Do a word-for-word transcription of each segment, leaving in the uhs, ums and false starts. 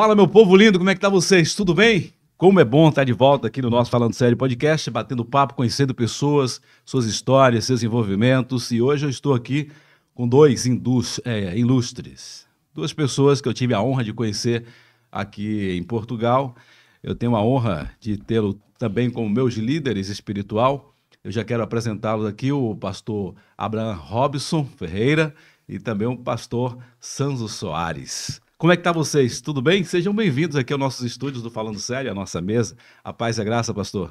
Fala, meu povo lindo, como é que tá vocês? Tudo bem? Como é bom estar de volta aqui no nosso Falando Sério Podcast, batendo papo, conhecendo pessoas, suas histórias, seus envolvimentos. E hoje eu estou aqui com dois indus, é, ilustres, duas pessoas que eu tive a honra de conhecer aqui em Portugal. Eu tenho a honra de tê-lo também como meus líderes espiritual. Eu já quero apresentá-los aqui, o pastor Abraham Robson Ferreira e também o pastor Sâncio Soares. Como é que tá vocês? Tudo bem? Sejam bem-vindos aqui aos nossos estúdios do Falando Sério, à nossa mesa. A paz e a graça, pastor.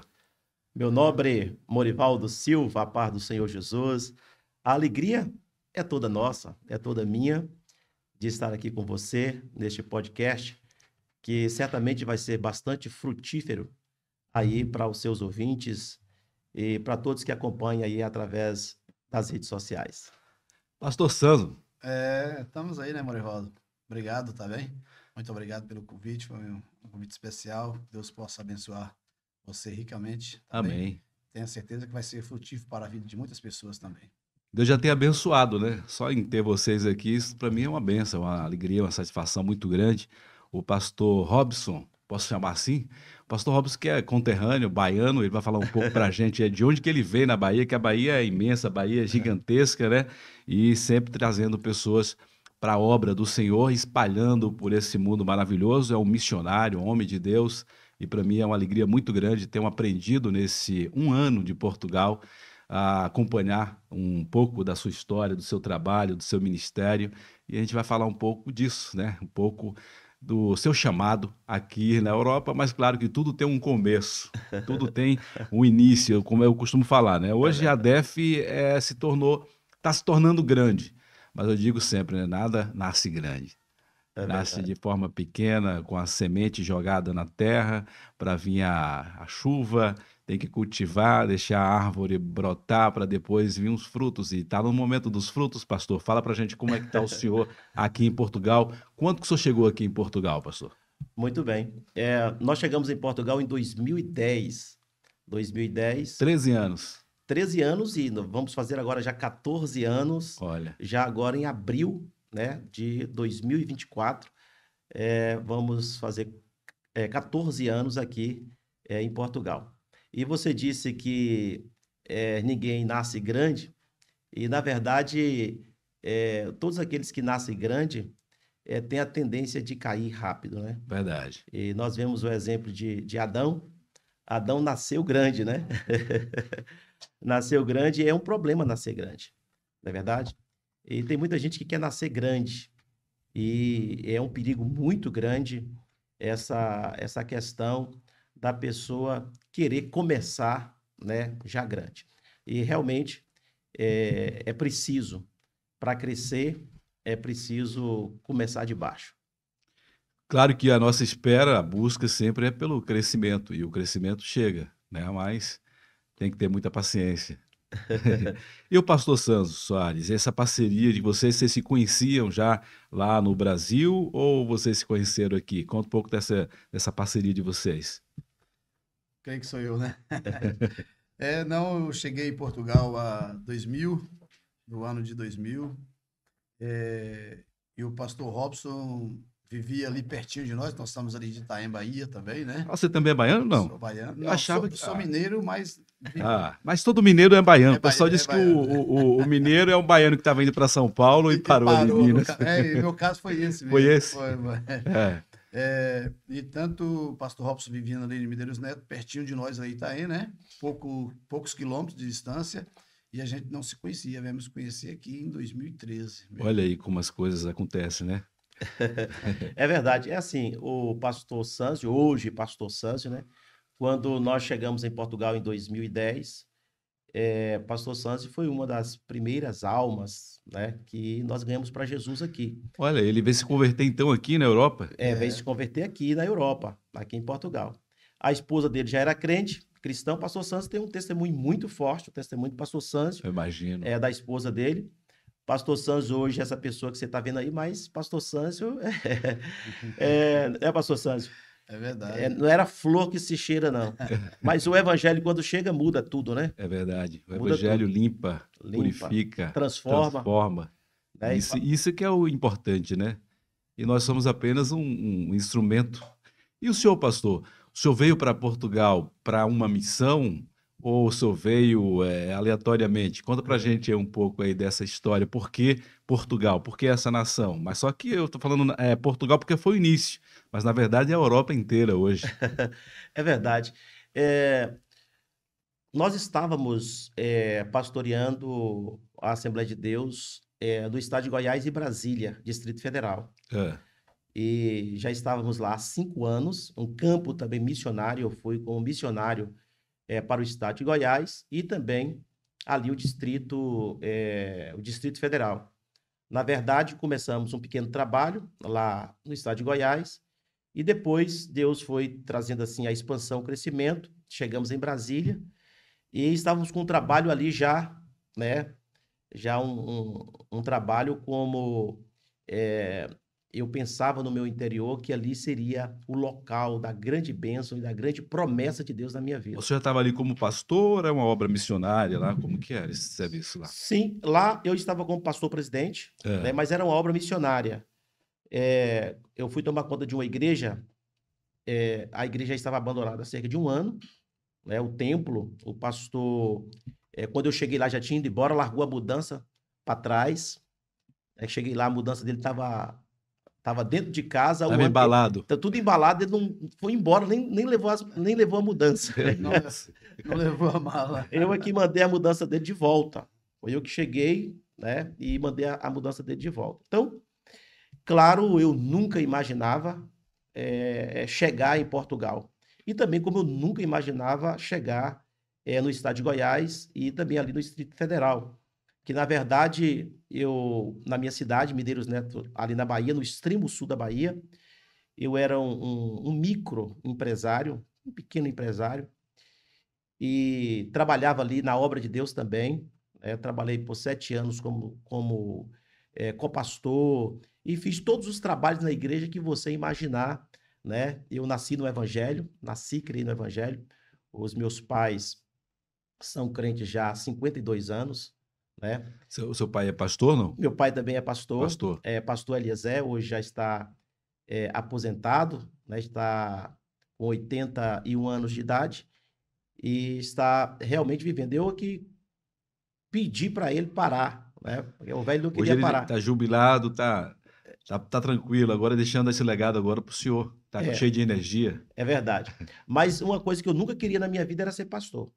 Meu nobre Morivaldo Silva, a paz do Senhor Jesus. A alegria é toda nossa, é toda minha, de estar aqui com você neste podcast, que certamente vai ser bastante frutífero aí para os seus ouvintes e para todos que acompanham aí através das redes sociais. Pastor Sâncio. É, estamos aí, né, Morivaldo? Obrigado, tá bem? Muito obrigado pelo convite, foi um convite especial. Deus possa abençoar você ricamente. Tá Amém. Bem? Tenho certeza que vai ser frutífero para a vida de muitas pessoas também. Deus já tem abençoado, né? Só em ter vocês aqui, isso para mim é uma benção, uma alegria, uma satisfação muito grande. O pastor Robson, posso chamar assim? O pastor Robson, que é conterrâneo, baiano, ele vai falar um pouco para a gente de onde que ele veio na Bahia, que a Bahia é imensa, a Bahia é gigantesca, né? E sempre trazendo pessoas para a obra do Senhor, espalhando por esse mundo maravilhoso. É um missionário, um homem de Deus, e para mim é uma alegria muito grande ter um aprendido nesse um ano de Portugal a acompanhar um pouco da sua história, do seu trabalho, do seu ministério, e a gente vai falar um pouco disso, né? Um pouco do seu chamado aqui na Europa, mas claro que tudo tem um começo, tudo tem um início, como eu costumo falar, né? Hoje a ADEFE é, se tornou, está se tornando grande. Mas eu digo sempre, né? Nada nasce grande. É nasce verdade. De forma pequena, com a semente jogada na terra, para vir a, a chuva, tem que cultivar, deixar a árvore brotar, para depois vir uns frutos. E está no momento dos frutos, pastor. Fala para a gente como é que está o senhor aqui em Portugal. Quando que o senhor chegou aqui em Portugal, pastor? Muito bem. É, nós chegamos em Portugal em dois mil e dez. dois mil e dez. treze anos. treze anos e vamos fazer agora já quatorze anos. Olha. Já agora em abril, né, de dois mil e vinte e quatro, é, vamos fazer é, quatorze anos aqui é, em Portugal. E você disse que é, ninguém nasce grande e, na verdade, é, todos aqueles que nascem grande é, têm a tendência de cair rápido, né? Verdade. E nós vemos o exemplo de, de Adão. Adão nasceu grande, né? Nasceu grande e é um problema nascer grande, não é verdade? E tem muita gente que quer nascer grande. E é um perigo muito grande essa, essa questão da pessoa querer começar, né, já grande. E realmente é, é preciso, para crescer, é preciso começar de baixo. Claro que a nossa espera, a busca sempre é pelo crescimento, e o crescimento chega, né? Mas tem que ter muita paciência. E o pastor Sâncio Soares, essa parceria de vocês, vocês se conheciam já lá no Brasil ou vocês se conheceram aqui? Conta um pouco dessa, dessa parceria de vocês. Creio que sou eu, né? é, não, eu cheguei em Portugal a dois mil, no ano de dois mil, é, e o pastor Robson vivia ali pertinho de nós, nós estamos ali de Itaém, Bahia também, né? Ah, você também é baiano, não? Sou baiano. Não, eu achava sou, que sou ah. mineiro, mas... Ah, mas todo mineiro é baiano. É o pessoal diz é que o, o, o mineiro é um baiano que estava indo para São Paulo e, e parou, parou ali. No ca... É, meu caso foi esse mesmo. Foi esse? Foi, é. É, e tanto o pastor Robson vivendo ali em Medeiros Neto, pertinho de nós ali em Itaém, né? Pouco, poucos quilômetros de distância. E a gente não se conhecia, viemos se conhecer aqui em dois mil e treze. Mesmo. Olha aí como as coisas acontecem, né? É verdade, é assim, o pastor Sâncio, hoje pastor Sâncio, né? Quando nós chegamos em Portugal em dois mil e dez, é, pastor Sâncio foi uma das primeiras almas, né, que nós ganhamos para Jesus aqui. Olha, ele veio se converter então aqui na Europa? É, veio é. se converter aqui na Europa, aqui em Portugal. A esposa dele já era crente, cristão. Pastor Sâncio tem um testemunho muito forte, o testemunho do pastor Sâncio. Eu imagino. É, da esposa dele. Pastor Sâncio hoje é essa pessoa que você está vendo aí, mas pastor Sâncio é, é, é pastor Sâncio. É verdade. É, não era flor que se cheira, não. Mas o evangelho, quando chega, muda tudo, né? É verdade. O muda evangelho limpa, limpa, purifica, transforma. transforma. Né? Isso, isso que é o importante, né? e nós somos apenas um, um instrumento. E o senhor, pastor, o senhor veio para Portugal para uma missão ou o senhor veio é, aleatoriamente? Conta para a gente um pouco aí dessa história. Por que Portugal? Por que essa nação? Mas só que eu estou falando é, Portugal porque foi o início, mas na verdade é a Europa inteira hoje. É verdade. É... Nós estávamos é, pastoreando a Assembleia de Deus é, do estado de Goiás e Brasília, Distrito Federal. É. E já estávamos lá há cinco anos, um campo também missionário. Eu fui como missionário é, para o estado de Goiás e também ali o Distrito, é, o Distrito Federal. Na verdade, começamos um pequeno trabalho lá no estado de Goiás e depois Deus foi trazendo assim a expansão, o crescimento. Chegamos em Brasília e estávamos com um trabalho ali já, né? Já um, um, um trabalho como é, eu pensava no meu interior que ali seria o local da grande bênção e da grande promessa de Deus na minha vida. Você já estava ali como pastor, era uma obra missionária lá? Como que era esse serviço lá? Sim, lá eu estava como pastor-presidente, é. né? Mas era uma obra missionária. É, eu fui tomar conta de uma igreja, é, a igreja estava abandonada há cerca de um ano. É, o templo, o pastor, é, quando eu cheguei lá já tinha ido embora, largou a mudança para trás. É, cheguei lá, a mudança dele estava tava dentro de casa. Estava embalado. Tá tudo embalado, ele não foi embora, nem, nem, levou, as, nem levou a mudança. Nossa, não levou a mala. Eu é que mandei a mudança dele de volta. Foi eu que cheguei, né, e mandei a, a mudança dele de volta. Então, claro, eu nunca imaginava é, chegar em Portugal. E também como eu nunca imaginava chegar é, no estado de Goiás e também ali no Distrito Federal. Que, na verdade, eu, na minha cidade, Medeiros Neto, ali na Bahia, no extremo sul da Bahia, eu era um, um, um micro empresário, um pequeno empresário, e trabalhava ali na obra de Deus também. É, trabalhei por sete anos como, como é, copastor e fiz todos os trabalhos na igreja que você imaginar. Né? Eu nasci no Evangelho, nasci e criei no Evangelho. Os meus pais são crentes já há cinquenta e dois anos. Né? Seu, seu pai é pastor, não? Meu pai também é pastor. Pastor, é, pastor Eliezer, hoje já está é, aposentado, né? Está com oitenta e um anos de idade e está realmente vivendo. Eu aqui pedi para ele parar, né? Porque o velho não queria hoje ele parar. Está jubilado, está... Tá, tá tranquilo, agora deixando esse legado agora pro senhor, tá é, cheio de energia. É verdade, mas uma coisa que eu nunca queria na minha vida era ser pastor.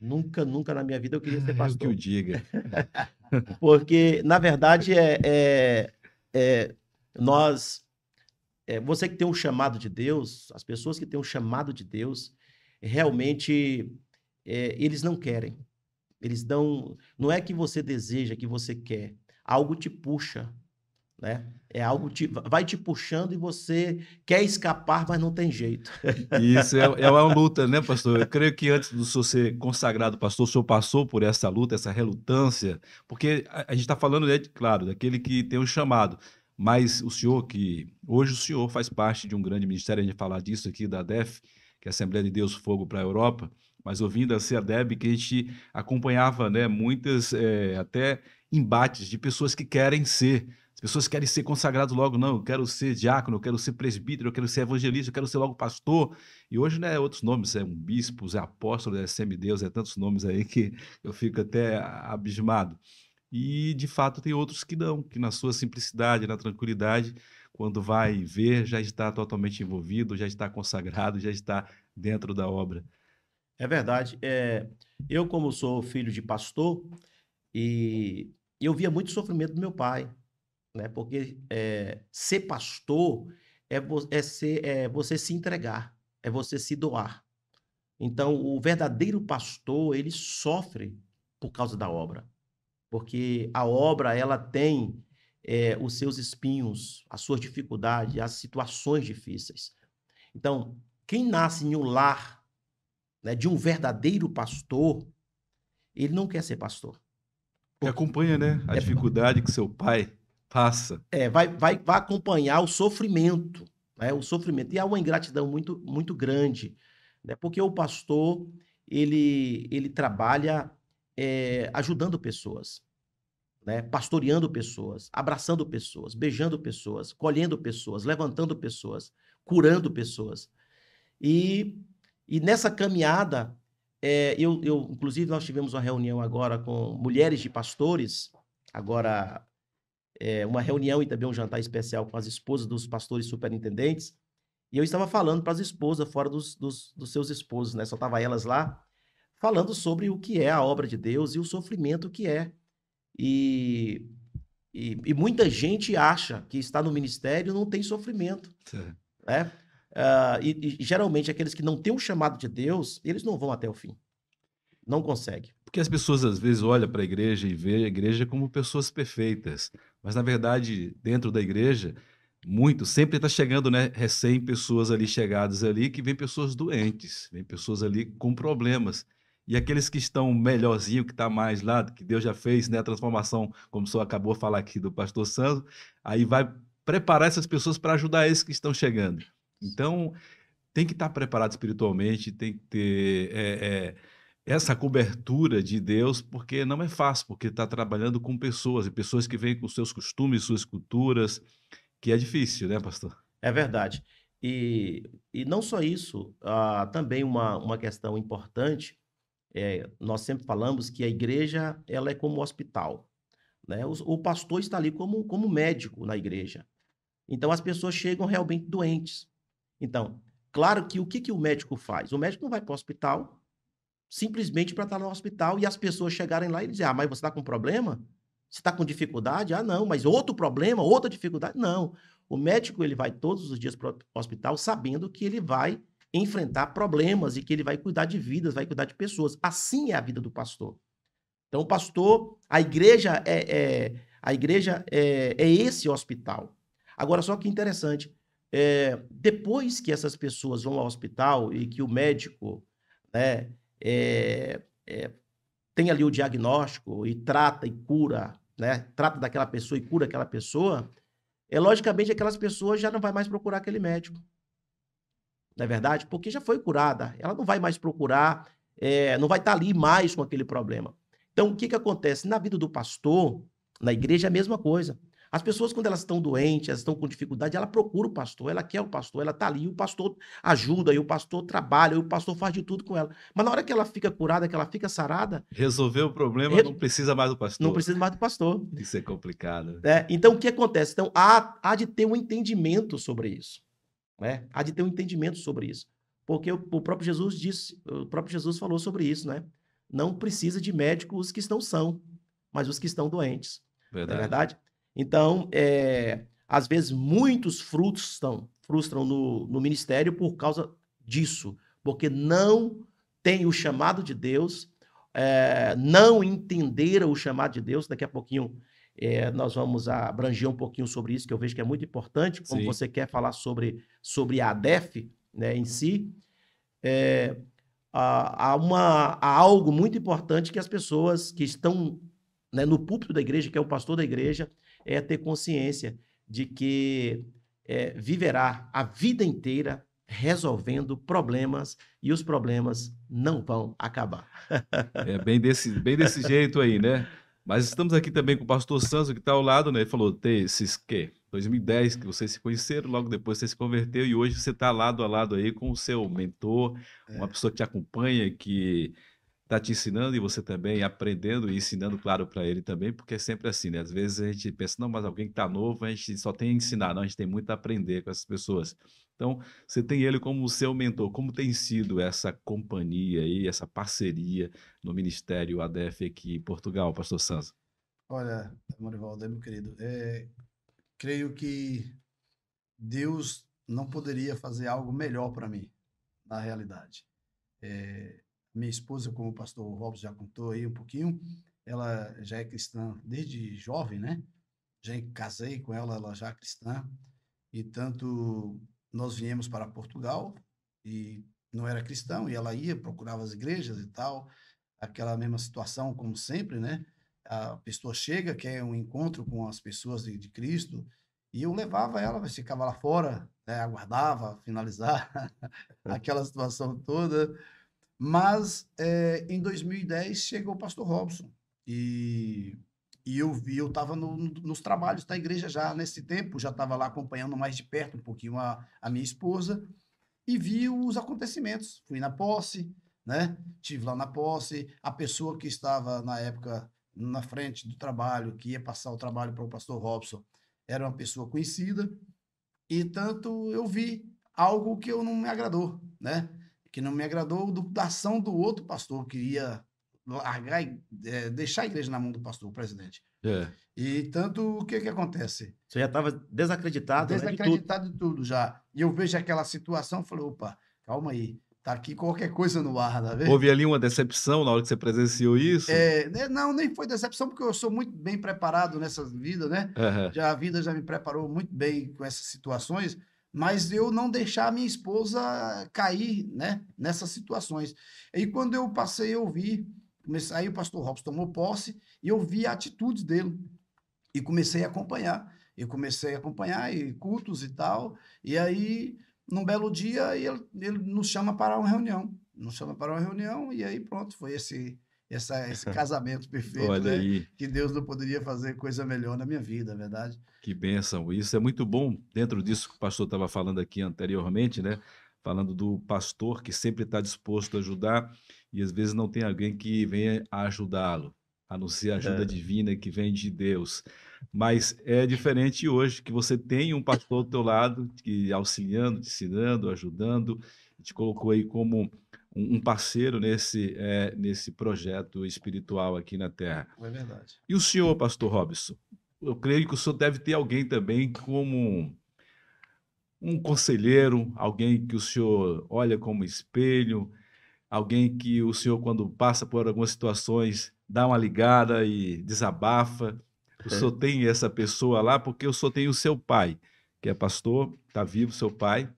Nunca, nunca na minha vida eu queria ser pastor. É o que eu diga. Porque, na verdade, é, é, é, nós, é, você que tem um chamado de Deus, as pessoas que têm um chamado de Deus, realmente, é, eles não querem. Eles dão, não é que você deseja, que você quer, algo te puxa. Né? É algo que vai te puxando e você quer escapar, mas não tem jeito. Isso é, é uma luta, né, pastor? Eu creio que antes do senhor ser consagrado pastor, o senhor passou por essa luta, essa relutância, porque a, a gente está falando, né, claro, daquele que tem um chamado, mas o senhor que... Hoje o senhor faz parte de um grande ministério, a gente falar disso aqui da ADEFE, que é a Assembleia de Deus Fogo para a Europa, mas ouvindo a CEADEB, que a gente acompanhava, né, muitas é, até embates de pessoas que querem ser... Pessoas querem ser consagradas logo, não, eu quero ser diácono, eu quero ser presbítero, eu quero ser evangelista, eu quero ser logo pastor. E hoje, né, outros nomes, é um bispo, é apóstolo, é semideus, é tantos nomes aí que eu fico até abismado. E, de fato, tem outros que não, que na sua simplicidade, na tranquilidade, quando vai ver, já está totalmente envolvido, já está consagrado, já está dentro da obra. É verdade. É, eu, como sou filho de pastor, e eu via muito sofrimento do meu pai. Né? Porque é, ser pastor é, vo é, ser, é você se entregar, é você se doar. Então, o verdadeiro pastor, ele sofre por causa da obra. Porque a obra, ela tem é, os seus espinhos, as suas dificuldades, as situações difíceis. Então, quem nasce em um lar, né, de um verdadeiro pastor, ele não quer ser pastor. Porque... acompanha, né, a é... dificuldade que seu pai... passa. É, vai, vai, vai acompanhar o sofrimento, né? O sofrimento. E há uma ingratidão muito, muito grande, né? Porque o pastor, ele, ele trabalha é, ajudando pessoas, né? Pastoreando pessoas, abraçando pessoas, beijando pessoas, colhendo pessoas, levantando pessoas, curando pessoas. E, e nessa caminhada, é, eu, eu, inclusive, nós tivemos uma reunião agora com mulheres de pastores, agora é, uma reunião e também um jantar especial com as esposas dos pastores superintendentes, e eu estava falando para as esposas, fora dos, dos, dos seus esposos, né? Só estavam elas lá, falando sobre o que é a obra de Deus e o sofrimento que é. E, e, e muita gente acha que está no ministério e não tem sofrimento. Sim. Né? Uh, e, e geralmente aqueles que não têm o chamado de Deus, eles não vão até o fim. Não conseguem. Porque as pessoas às vezes olham para a igreja e veem a igreja como pessoas perfeitas. Mas na verdade, dentro da igreja... Muito, sempre está chegando, né, recém pessoas ali chegadas ali, que vem pessoas doentes, vem pessoas ali com problemas. E aqueles que estão melhorzinho, que está mais lá, que Deus já fez, né, a transformação, como o senhor acabou de falar aqui do pastor Sâncio, aí vai preparar essas pessoas para ajudar esses que estão chegando. Então, tem que estar preparado espiritualmente, tem que ter é, é, essa cobertura de Deus, porque não é fácil, porque está trabalhando com pessoas, e pessoas que vêm com seus costumes, suas culturas, que é difícil, né, pastor? É verdade. E, e não só isso, uh, também uma, uma questão importante, é, nós sempre falamos que a igreja ela é como um hospital. Né? O, o pastor está ali como, como médico na igreja. Então, as pessoas chegam realmente doentes. Então, claro que o que, que o médico faz? O médico não vai para o hospital simplesmente para estar no hospital e as pessoas chegarem lá e dizer, ah, mas você está com problema? Você está com dificuldade? Ah, não, mas outro problema, outra dificuldade? Não. O médico ele vai todos os dias para o hospital sabendo que ele vai enfrentar problemas e que ele vai cuidar de vidas, vai cuidar de pessoas. Assim é a vida do pastor. Então, o pastor, a igreja é, é, a igreja é, é esse hospital. Agora, só que interessante, é, depois que essas pessoas vão ao hospital e que o médico, né, é, é, tem ali o diagnóstico e trata e cura, né? Trata daquela pessoa e cura aquela pessoa, é, logicamente aquelas pessoas já não vai mais procurar aquele médico. Não é verdade? Porque já foi curada. Ela não vai mais procurar, é, não vai estar ali mais com aquele problema. Então, o que, que acontece? Na vida do pastor, na igreja, é a mesma coisa. As pessoas, quando elas estão doentes, elas estão com dificuldade, ela procura o pastor, ela quer o pastor, ela está ali, o pastor ajuda, e o pastor trabalha, e o pastor faz de tudo com ela. Mas na hora que ela fica curada, que ela fica sarada... Resolveu o problema, re... não precisa mais do pastor. Não precisa mais do pastor. Isso é complicado. É, então, o que acontece? Então, há, há de ter um entendimento sobre isso. Né? Há de ter um entendimento sobre isso. Porque o, o próprio Jesus disse, o próprio Jesus falou sobre isso, né? Não precisa de médicos os que estão são, mas os que estão doentes. Verdade. Não é verdade? Então, é, às vezes, muitos frustram, frustram no, no ministério por causa disso, porque não tem o chamado de Deus, é, não entenderam o chamado de Deus. Daqui a pouquinho é, nós vamos abranger um pouquinho sobre isso, que eu vejo que é muito importante, como Sim. você quer falar sobre, sobre a ADEFE, né, em si. É, há, uma, há algo muito importante que as pessoas que estão, né, no púlpito da igreja, que é o pastor da igreja, é ter consciência de que é, viverá a vida inteira resolvendo problemas e os problemas não vão acabar. É bem desse, bem desse jeito aí, né? Mas estamos aqui também com o pastor Sâncio, que está ao lado, né? Ele falou, tem esses que dois mil e dez que vocês se conheceram, logo depois você se converteu e hoje você está lado a lado aí com o seu mentor, é. uma pessoa que te acompanha, que... está te ensinando e você também aprendendo e ensinando, claro, para ele também, porque é sempre assim, né? Às vezes a gente pensa, não, mas alguém que está novo, a gente só tem a ensinar, não, a gente tem muito a aprender com essas pessoas. Então, você tem ele como seu mentor. Como tem sido essa companhia aí, essa parceria no Ministério ADEFE aqui em Portugal, pastor Sâncio? Olha, Morivaldo, meu querido, é, creio que Deus não poderia fazer algo melhor para mim, na realidade. É... Minha esposa, como o pastor Robson já contou aí um pouquinho, ela já é cristã desde jovem, né? Já casei com ela, ela já é cristã. E tanto nós viemos para Portugal e não era cristão, e ela ia, procurava as igrejas e tal. Aquela mesma situação, como sempre, né? A pessoa chega, quer um encontro com as pessoas de, de Cristo, e eu levava ela, ficava lá fora, né? Aguardava finalizar aquela situação toda. Mas, é, em dois mil e dez, chegou o pastor Robson. E E eu vi, eu estava no, nos trabalhos da igreja já nesse tempo, já estava lá acompanhando mais de perto um pouquinho a, a minha esposa, e vi os acontecimentos. Fui na posse, né? Estive lá na posse, a pessoa que estava na época na frente do trabalho, que ia passar o trabalho para o pastor Robson, era uma pessoa conhecida, e tanto eu vi algo que eu não me agradou, né? Que não me agradou do, da ação do outro pastor que ia largar, é, deixar a igreja na mão do pastor, o presidente. É. E tanto, o que que acontece? Você já estava desacreditado, Desacreditado né, de, de tudo já. E eu vejo aquela situação, falei, opa, calma aí, tá aqui qualquer coisa no ar, tá vendo? Houve ali uma decepção na hora que você presenciou isso? É, não, nem foi decepção, porque eu sou muito bem preparado nessa vida, né? Uhum. Já, a vida já me preparou muito bem com essas situações, mas eu não deixar a minha esposa cair, né, nessas situações. E quando eu passei, eu vi... Aí o pastor Robson tomou posse e eu vi a atitude dele e comecei a acompanhar. Eu comecei a acompanhar e cultos e tal. E aí, num belo dia, ele, ele nos chama para uma reunião. Nos chama para uma reunião e aí pronto, foi esse, essa, esse casamento perfeito. Olha né? aí. Que Deus não poderia fazer coisa melhor na minha vida, é verdade? Que bênção. Isso é muito bom. Dentro disso que o pastor estava falando aqui anteriormente, né? Falando do pastor que sempre está disposto a ajudar e às vezes não tem alguém que venha ajudá-lo, a não ser a ajuda é. divina que vem de Deus. Mas é diferente hoje, que você tem um pastor do teu lado, que auxiliando, te ensinando, ajudando, te colocou aí como um parceiro nesse, é, nesse projeto espiritual aqui na Terra. É verdade. E o senhor, pastor Robson? Eu creio que o senhor deve ter alguém também como... um conselheiro, alguém que o senhor olha como espelho, alguém que o senhor, quando passa por algumas situações, dá uma ligada e desabafa. O senhor tem essa pessoa lá, porque o senhor tem o seu pai, que é pastor, está vivo seu pai,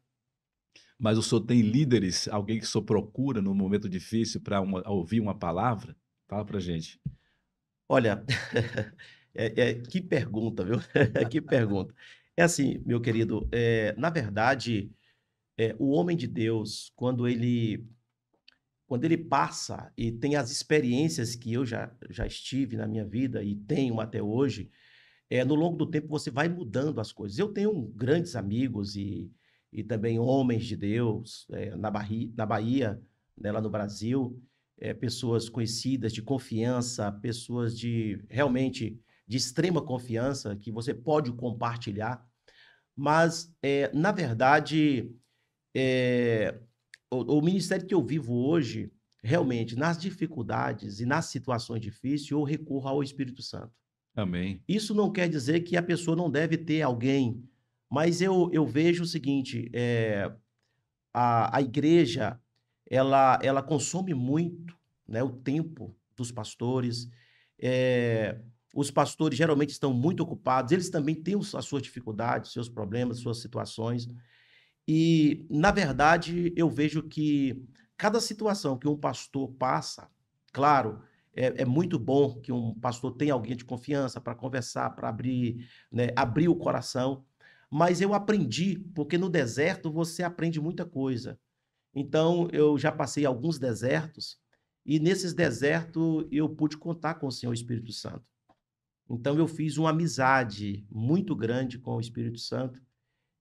mas o senhor tem líderes, alguém que o senhor procura num momento difícil para ouvir uma palavra? Fala para gente. Olha, é, é, que pergunta, viu? Que pergunta. É assim, meu querido, é, na verdade, é, o homem de Deus, quando ele, quando ele passa e tem as experiências que eu já, já estive na minha vida e tenho até hoje, é, no longo do tempo você vai mudando as coisas. Eu tenho grandes amigos e, e também homens de Deus é, na, Bahia, na Bahia, né, lá no Brasil, é, pessoas conhecidas de confiança, pessoas de realmente... de extrema confiança, que você pode compartilhar, mas, é, na verdade, é, o, o ministério que eu vivo hoje, realmente, nas dificuldades e nas situações difíceis, eu recorro ao Espírito Santo. Amém. Isso não quer dizer que a pessoa não deve ter alguém, mas eu, eu vejo o seguinte, é, a, a igreja, ela, ela consome muito, né, o tempo dos pastores, é, os pastores geralmente estão muito ocupados, eles também têm as suas dificuldades, seus problemas, suas situações. E, na verdade, eu vejo que cada situação que um pastor passa, claro, é, é muito bom que um pastor tenha alguém de confiança para conversar, para abrir, né, abrir o coração. Mas eu aprendi, porque no deserto você aprende muita coisa. Então, eu já passei alguns desertos, e nesses desertos eu pude contar com o Senhor Espírito Santo. Então, eu fiz uma amizade muito grande com o Espírito Santo.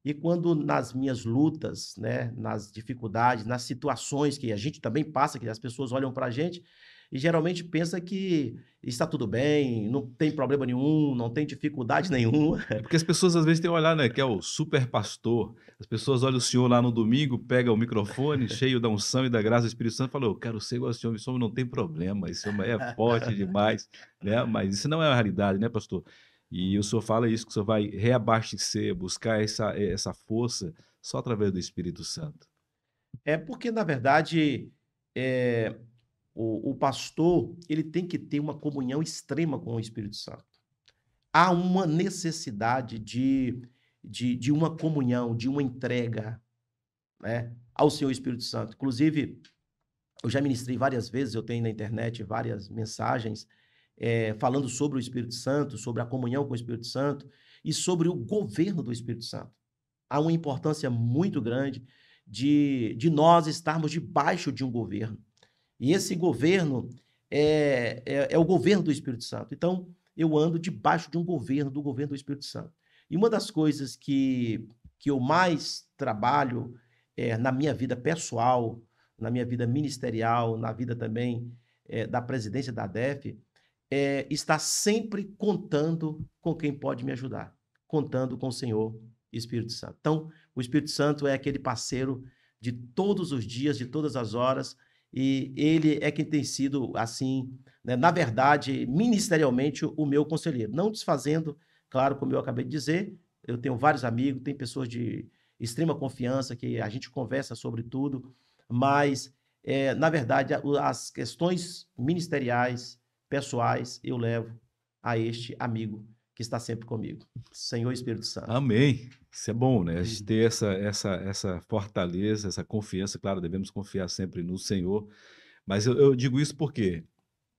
E quando nas minhas lutas, né, nas dificuldades, nas situações que a gente também passa, que as pessoas olham para a gente e geralmente pensa que está tudo bem, não tem problema nenhum, não tem dificuldade nenhuma. É porque as pessoas às vezes têm um olhar, né, que é o super pastor. As pessoas olham o senhor lá no domingo, pega o microfone cheio da unção e da graça do Espírito Santo e fala, eu quero ser igual ao senhor, o senhor não tem problema, esse homem é forte demais, né? Mas isso não é a realidade, né, pastor? E o senhor fala isso, que o senhor vai reabastecer, buscar essa, essa força só através do Espírito Santo. É porque, na verdade, é... O, o pastor, ele tem que ter uma comunhão extrema com o Espírito Santo. Há uma necessidade de, de, de uma comunhão, de uma entrega, né, ao Senhor Espírito Santo. Inclusive, eu já ministrei várias vezes, eu tenho na internet várias mensagens é, falando sobre o Espírito Santo, sobre a comunhão com o Espírito Santo e sobre o governo do Espírito Santo. Há uma importância muito grande de, de nós estarmos debaixo de um governo. E esse governo é, é, é o governo do Espírito Santo. Então, eu ando debaixo de um governo, do governo do Espírito Santo. E uma das coisas que, que eu mais trabalho é, na minha vida pessoal, na minha vida ministerial, na vida também é, da presidência da ADEFE, é estar sempre contando com quem pode me ajudar, contando com o Senhor Espírito Santo. Então, o Espírito Santo é aquele parceiro de todos os dias, de todas as horas, e ele é quem tem sido, assim, né, na verdade, ministerialmente, o meu conselheiro. Não desfazendo, claro, como eu acabei de dizer, eu tenho vários amigos, tem pessoas de extrema confiança, que a gente conversa sobre tudo, mas, é, na verdade, as questões ministeriais, pessoais, eu levo a este amigo que está sempre comigo, Senhor Espírito Santo. Amém. Isso é bom, né? A gente ter essa, essa, essa fortaleza, essa confiança. Claro, devemos confiar sempre no Senhor. Mas eu, eu digo isso porque,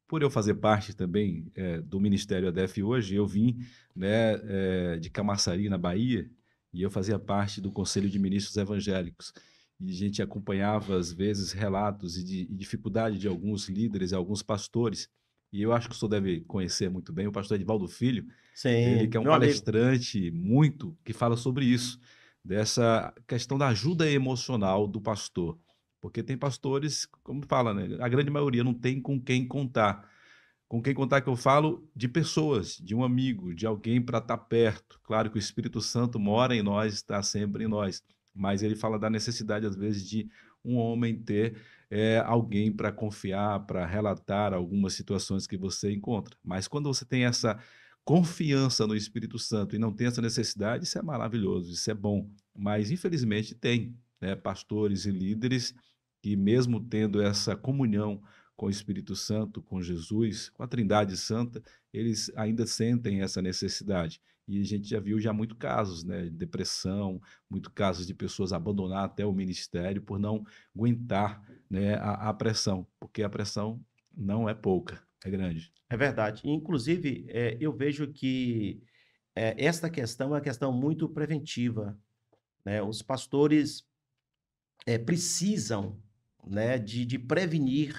por eu fazer parte também é, do Ministério ADEFE hoje, eu vim né, é, de Camaçari, na Bahia, e eu fazia parte do Conselho de Ministros Evangélicos. E a gente acompanhava, às vezes, relatos e, de, e dificuldade de alguns líderes, alguns pastores. E eu acho que o senhor deve conhecer muito bem o pastor Edvaldo Filho. Sim, ele que é um palestrante amigo. muito que fala sobre isso, dessa questão da ajuda emocional do pastor. Porque tem pastores, como fala, né? A grande maioria não tem com quem contar. Com quem contar que eu falo de pessoas, de um amigo, de alguém para estar perto. Claro que o Espírito Santo mora em nós, está sempre em nós. Mas ele fala da necessidade, às vezes, de um homem ter é, alguém para confiar, para relatar algumas situações que você encontra. Mas quando você tem essa confiança no Espírito Santo e não tem essa necessidade, isso é maravilhoso, isso é bom. Mas, infelizmente, tem né, pastores e líderes que, mesmo tendo essa comunhão com o Espírito Santo, com Jesus, com a Trindade Santa, eles ainda sentem essa necessidade. E a gente já viu já muitos casos, né, de depressão, muitos casos de pessoas abandonar até o ministério por não aguentar, né, a, a pressão, porque a pressão não é pouca, é grande. É verdade. Inclusive, é, eu vejo que é, esta questão é uma questão muito preventiva, né? Os pastores é, precisam, né, de, de prevenir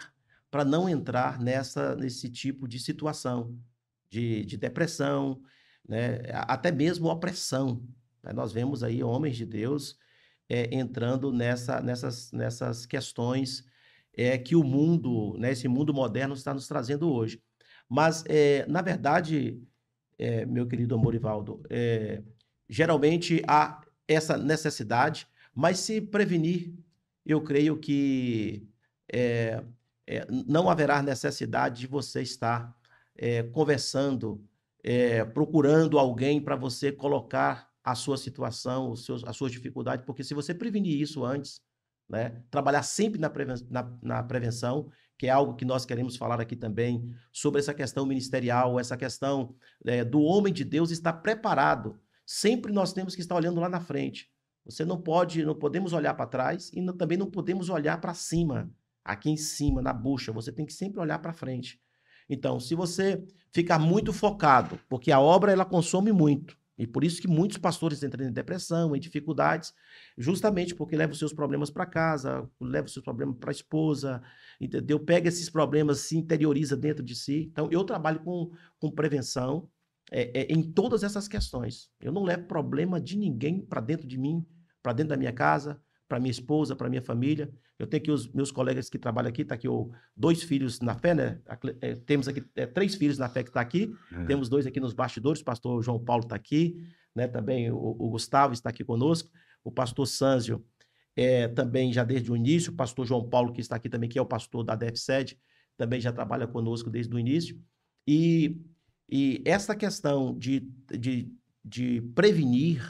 para não entrar nessa, nesse tipo de situação de, de depressão, né? Até mesmo opressão. Né? Nós vemos aí homens de Deus é, entrando nessa, nessas, nessas questões é, que o mundo, né? Esse mundo moderno está nos trazendo hoje. Mas, é, na verdade, é, meu querido Morivaldo, é, geralmente há essa necessidade, mas se prevenir, eu creio que é, é, não haverá necessidade de você estar é, conversando É, procurando alguém para você colocar a sua situação, os seus, as suas dificuldades, porque se você prevenir isso antes, né, trabalhar sempre na, preven na, na prevenção, que é algo que nós queremos falar aqui também, sobre essa questão ministerial, essa questão é, do homem de Deus estar preparado. Sempre nós temos que estar olhando lá na frente. Você não pode, não podemos olhar para trás e não, também não podemos olhar para cima, aqui em cima, na bucha. Você tem que sempre olhar para frente. Então, se você ficar muito focado, porque a obra ela consome muito, e por isso que muitos pastores entram em depressão, em dificuldades, justamente porque levam os seus problemas para casa, levam os seus problemas para a esposa, entendeu? Pega esses problemas, se interioriza dentro de si. Então, eu trabalho com, com prevenção é, é, em todas essas questões. Eu não levo problema de ninguém para dentro de mim, para dentro da minha casa, para minha esposa, para minha família. Eu tenho aqui os meus colegas que trabalham aqui, tá aqui o, dois filhos na fé, né? É, temos aqui é, três filhos na fé que tá aqui, é. Temos dois aqui nos bastidores, o pastor João Paulo está aqui, né? Também o, o Gustavo está aqui conosco, o pastor Sâncio é, também já desde o início, o pastor João Paulo que está aqui também, que é o pastor da ADEFE sede, também já trabalha conosco desde o início. E, e essa questão de, de, de prevenir,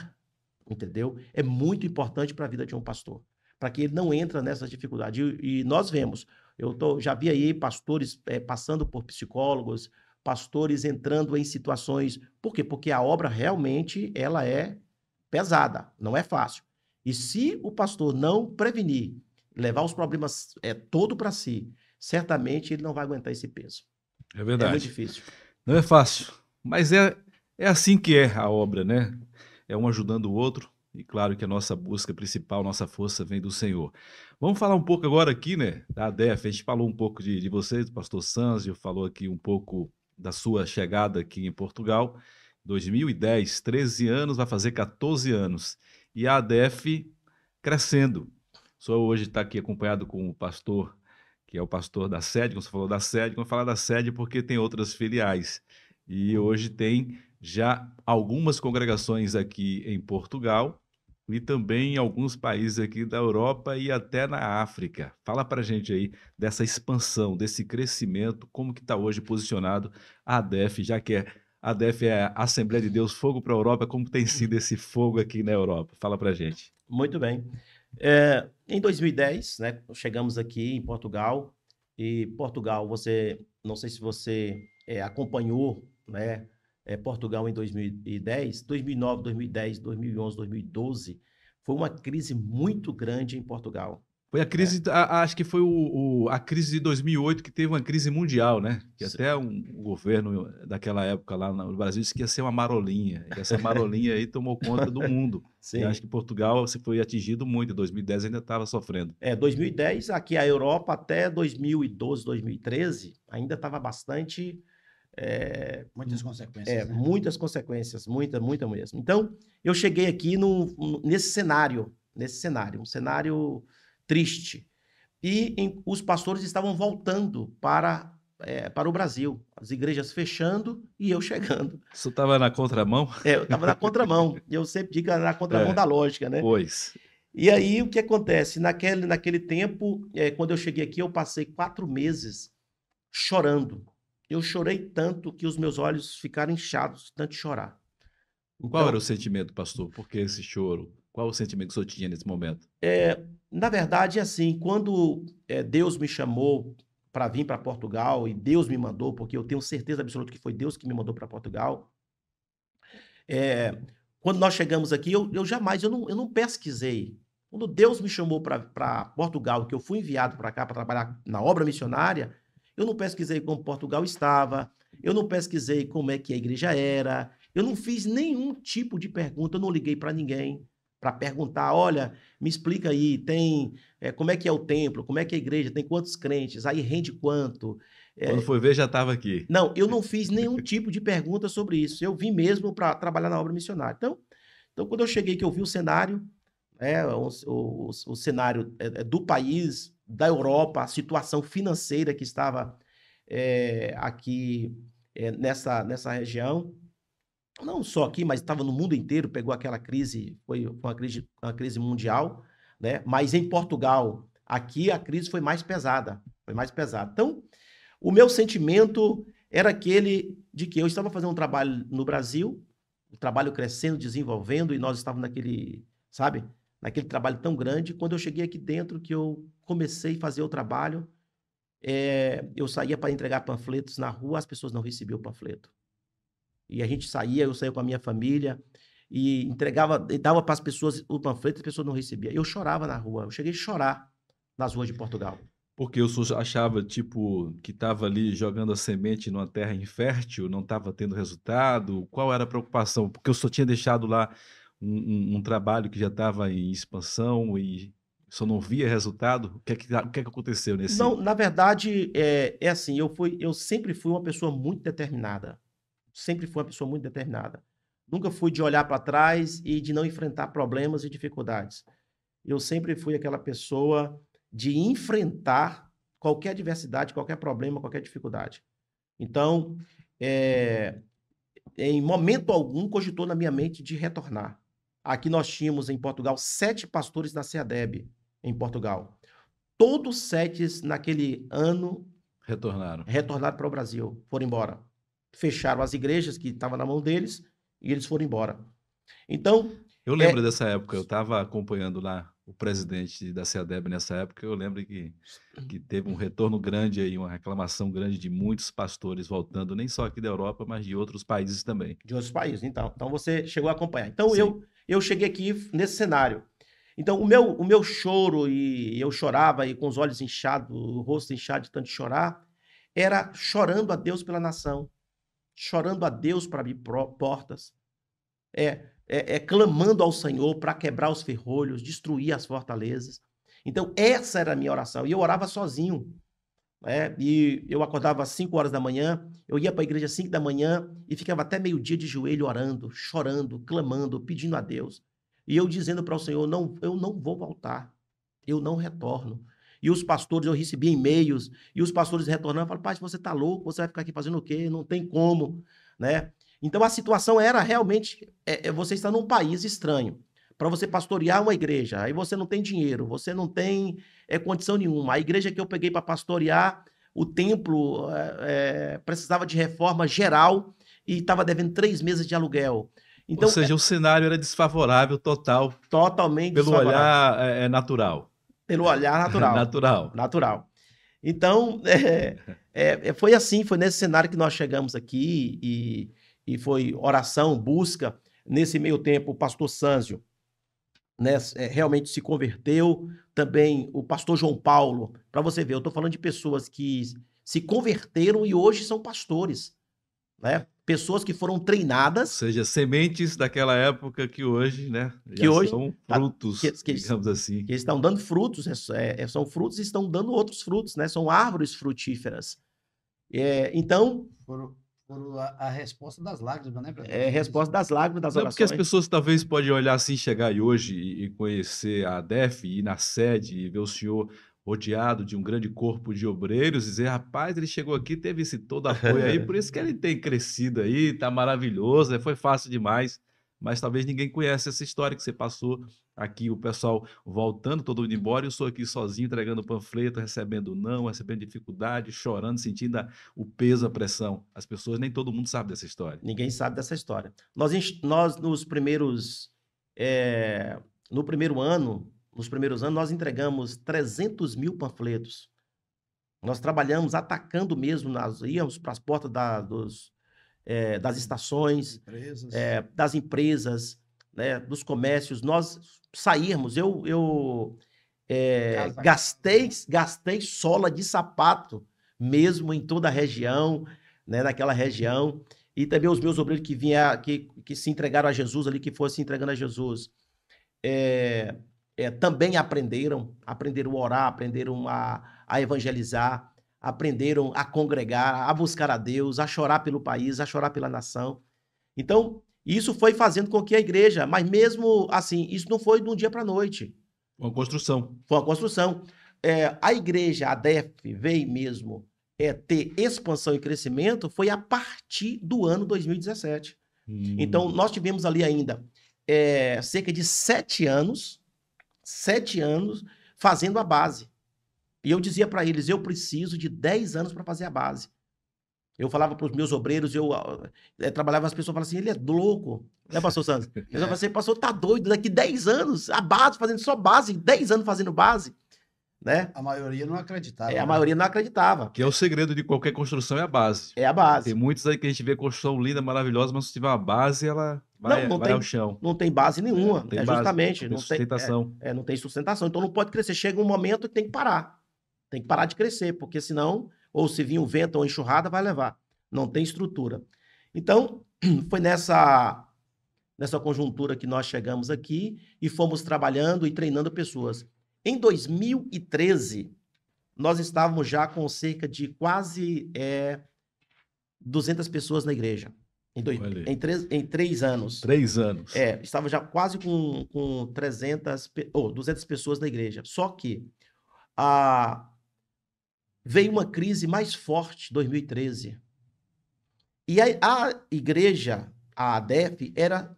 entendeu? É muito importante para a vida de um pastor, para que ele não entre nessas dificuldades. E, e nós vemos, eu tô, já vi aí pastores é, passando por psicólogos, pastores entrando em situações... Por quê? Porque a obra realmente ela é pesada, não é fácil. E se o pastor não prevenir, levar os problemas é, todo para si, certamente ele não vai aguentar esse peso. É verdade. É muito difícil. Não é fácil, mas é, é assim que é a obra, né? É um ajudando o outro, e claro que a nossa busca principal, nossa força vem do Senhor. Vamos falar um pouco agora aqui, né, da ADEFE. A gente falou um pouco de, de vocês, do pastor Sanzio, falou aqui um pouco da sua chegada aqui em Portugal, dois mil e dez, treze anos, vai fazer quatorze anos. E a ADEFE crescendo. O senhor hoje está aqui acompanhado com o pastor, que é o pastor da sede, como você falou da sede, vamos falar da sede porque tem outras filiais. E hoje tem já algumas congregações aqui em Portugal e também em alguns países aqui da Europa e até na África. Fala para a gente aí dessa expansão, desse crescimento, como que está hoje posicionado a ADEFE, já que é, a ADEFE é a Assembleia de Deus Fogo para a Europa, como tem sido esse fogo aqui na Europa? Fala para a gente. Muito bem. É, em dois mil e dez, né, chegamos aqui em Portugal, e Portugal, você, não sei se você é, acompanhou, né, É, Portugal em dois mil e dez, dois mil e nove, dois mil e dez, dois mil e onze, dois mil e doze, foi uma crise muito grande em Portugal. Foi a crise, é. a, acho que foi o, o, a crise de dois mil e oito que teve uma crise mundial, né? Que Sim. até um, o governo daquela época lá no Brasil disse que ia ser uma marolinha. E essa marolinha aí tomou conta do mundo. Sim. E acho que Portugal se foi atingido muito, em dois mil e dez ainda estava sofrendo. É, dois mil e dez, aqui a Europa até dois mil e doze, dois mil e treze, ainda estava bastante... É, muitas consequências. É, né? Muitas consequências, muita, muita mesmo. Então, eu cheguei aqui no, nesse cenário, nesse cenário, um cenário triste. E em, os pastores estavam voltando para, é, para o Brasil, as igrejas fechando e eu chegando. Você estava na contramão? É, eu estava na contramão. Eu sempre digo na contramão é, da lógica, né? Pois. E aí, o que acontece? Naquele, naquele tempo, é, quando eu cheguei aqui, eu passei quatro meses chorando. Eu chorei tanto que os meus olhos ficaram inchados de tanto chorar. Então, qual era o sentimento, pastor? Por que esse choro? Qual o sentimento que o senhor tinha nesse momento? É, na verdade, assim, quando é, Deus me chamou para vir para Portugal e Deus me mandou, porque eu tenho certeza absoluta que foi Deus que me mandou para Portugal, é, quando nós chegamos aqui, eu, eu jamais, eu não, eu não pesquisei. Quando Deus me chamou para Portugal, que eu fui enviado para cá para trabalhar na obra missionária, eu não pesquisei como Portugal estava, eu não pesquisei como é que a igreja era, eu não fiz nenhum tipo de pergunta, eu não liguei para ninguém para perguntar, olha, me explica aí, tem é, como é que é o templo, como é que é a igreja, tem quantos crentes, aí rende quanto. É... Quando foi ver, já estava aqui. Não, eu não fiz nenhum tipo de pergunta sobre isso, eu vim mesmo para trabalhar na obra missionária. Então, então, quando eu cheguei que eu vi o cenário, é, o, o, o cenário do país, da Europa, a situação financeira que estava é, aqui é, nessa, nessa região, não só aqui, mas estava no mundo inteiro, pegou aquela crise, foi uma crise, uma crise mundial, né? Mas em Portugal, aqui a crise foi mais pesada, foi mais pesada. Então, o meu sentimento era aquele de que eu estava fazendo um trabalho no Brasil, um trabalho crescendo, desenvolvendo, e nós estávamos naquele, sabe, naquele trabalho tão grande. Quando eu cheguei aqui dentro, que eu comecei a fazer o trabalho, é, eu saía para entregar panfletos na rua, as pessoas não recebiam o panfleto. E a gente saía, eu saía com a minha família, e entregava, e dava para as pessoas o panfleto, as pessoas não recebiam. Eu chorava na rua, eu cheguei a chorar nas ruas de Portugal. Porque eu só achava, tipo, que estava ali jogando a semente numa terra infértil, não estava tendo resultado. Qual era a preocupação? Porque eu só tinha deixado lá Um, um, um trabalho que já estava em expansão e só não via resultado. O que é que, o que, é que aconteceu nesse... Não, na verdade, é, é assim, eu, fui, eu sempre fui uma pessoa muito determinada. Sempre fui uma pessoa muito determinada. Nunca fui de olhar para trás e de não enfrentar problemas e dificuldades. Eu sempre fui aquela pessoa de enfrentar qualquer adversidade, qualquer problema, qualquer dificuldade. Então, é, em momento algum, cogitou na minha mente de retornar. Aqui nós tínhamos, em Portugal, sete pastores da CEADEB, em Portugal. Todos sete, naquele ano... Retornaram. Retornaram para o Brasil, foram embora. Fecharam as igrejas que estavam na mão deles e eles foram embora. Então... Eu lembro é... dessa época, eu estava acompanhando lá o presidente da CEADEB nessa época, eu lembro que, que teve um retorno grande aí, uma reclamação grande de muitos pastores voltando, nem só aqui da Europa, mas de outros países também. De outros países, então. Então você chegou a acompanhar. Então eu, eu cheguei aqui nesse cenário. Então o meu, o meu choro, e eu chorava e com os olhos inchados, o rosto inchado de tanto chorar, era chorando a Deus pela nação, chorando a Deus para abrir portas, é... É, é, clamando ao Senhor para quebrar os ferrolhos, destruir as fortalezas. Então, essa era a minha oração. E eu orava sozinho. né? E eu acordava às cinco horas da manhã, eu ia para a igreja às cinco da manhã e ficava até meio-dia de joelho orando, chorando, clamando, pedindo a Deus. E eu dizendo para o Senhor, não, eu não vou voltar, eu não retorno. E os pastores, eu recebia e-mails, e os pastores retornando, eu falava, pai, você está louco, você vai ficar aqui fazendo o quê? Não tem como, né? Então, a situação era realmente, é, você está num país estranho, para você pastorear uma igreja, aí você não tem dinheiro, você não tem é, condição nenhuma. A igreja que eu peguei para pastorear, o templo é, é, precisava de reforma geral e estava devendo três meses de aluguel. Então, ou seja, é, o cenário era desfavorável total, totalmente pelo olhar é, natural. Pelo olhar natural. natural. Natural. Então, é, é, foi assim, foi nesse cenário que nós chegamos aqui e, e foi oração, busca. Nesse meio tempo, o pastor Sâncio, né, realmente se converteu. Também o pastor João Paulo. Para você ver, eu estou falando de pessoas que se converteram e hoje são pastores, né? Pessoas que foram treinadas. Ou seja, sementes daquela época que hoje, né? Que hoje são frutos, que, que, digamos assim. Que estão dando frutos, é, são frutos e estão dando outros frutos, né? São árvores frutíferas. É, então... Foram, foram a, a resposta das lágrimas, né? É, resposta das lágrimas, das orações. Porque as pessoas talvez podem olhar assim, chegar aí hoje e, e conhecer a ADEFE, ir na sede e ver o senhor rodeado de um grande corpo de obreiros, dizer, rapaz, ele chegou aqui, teve esse todo apoio aí, por isso que ele tem crescido aí, tá maravilhoso, né? Foi fácil demais, mas talvez ninguém conhece essa história que você passou aqui, o pessoal voltando, todo mundo embora, eu sou aqui sozinho, entregando panfleto, recebendo não, recebendo dificuldade, chorando, sentindo a, o peso, a pressão. As pessoas, nem todo mundo sabe dessa história. Ninguém sabe dessa história. Nós, nós nos primeiros, é, no primeiro ano, Nos primeiros anos, nós entregamos trezentos mil panfletos. Nós trabalhamos atacando mesmo, nós íamos para as portas da, dos, é, das estações, empresas. É, das empresas, né, dos comércios. Nós saímos, eu, eu é, gastei, gastei sola de sapato mesmo em toda a região, né, naquela região. E também os meus obreiros que, vinha, que, que se entregaram a Jesus ali, que foram se entregando a Jesus. É... É, também aprenderam, aprenderam a orar, aprenderam a, a evangelizar, aprenderam a congregar, a buscar a Deus, a chorar pelo país, a chorar pela nação. Então, isso foi fazendo com que a igreja, mas mesmo assim, isso não foi de um dia para a noite. Uma construção. Foi uma construção. É, a igreja, a ADEFE, veio mesmo é, ter expansão e crescimento, foi a partir do ano dois mil e dezessete. Hum. Então, nós tivemos ali ainda é, cerca de sete anos... Sete anos fazendo a base. E eu dizia para eles, eu preciso de dez anos para fazer a base. Eu falava para os meus obreiros, eu, eu, eu trabalhava, as pessoas falavam assim, ele é louco. Né, pastor Santos? É. Eu falava assim, pastor, tá doido, daqui dez anos, a base, fazendo só base, dez anos fazendo base. Né? A maioria não acreditava. É, né? A maioria não acreditava. Que é o segredo de qualquer construção, é a base. É a base. Tem muitos aí que a gente vê construção linda, maravilhosa, mas se tiver uma base, ela... Vai, não, não vai tem, ao chão. Não tem base nenhuma, é, tem é base, justamente. Não tem sustentação. Tem, é, é, não tem sustentação, então não pode crescer. Chega um momento que tem que parar. Tem que parar de crescer, porque senão, ou se vir um vento ou uma enxurrada, vai levar. Não tem estrutura. Então, foi nessa, nessa conjuntura que nós chegamos aqui e fomos trabalhando e treinando pessoas. Em dois mil e treze, nós estávamos já com cerca de quase é, duzentas pessoas na igreja. Em, dois, em, três, em três anos. Três anos. É, estava já quase com, com trezentas, ou duzentas pessoas na igreja. Só que a, veio uma crise mais forte em dois mil e treze. E a, a igreja, a ADEFE, era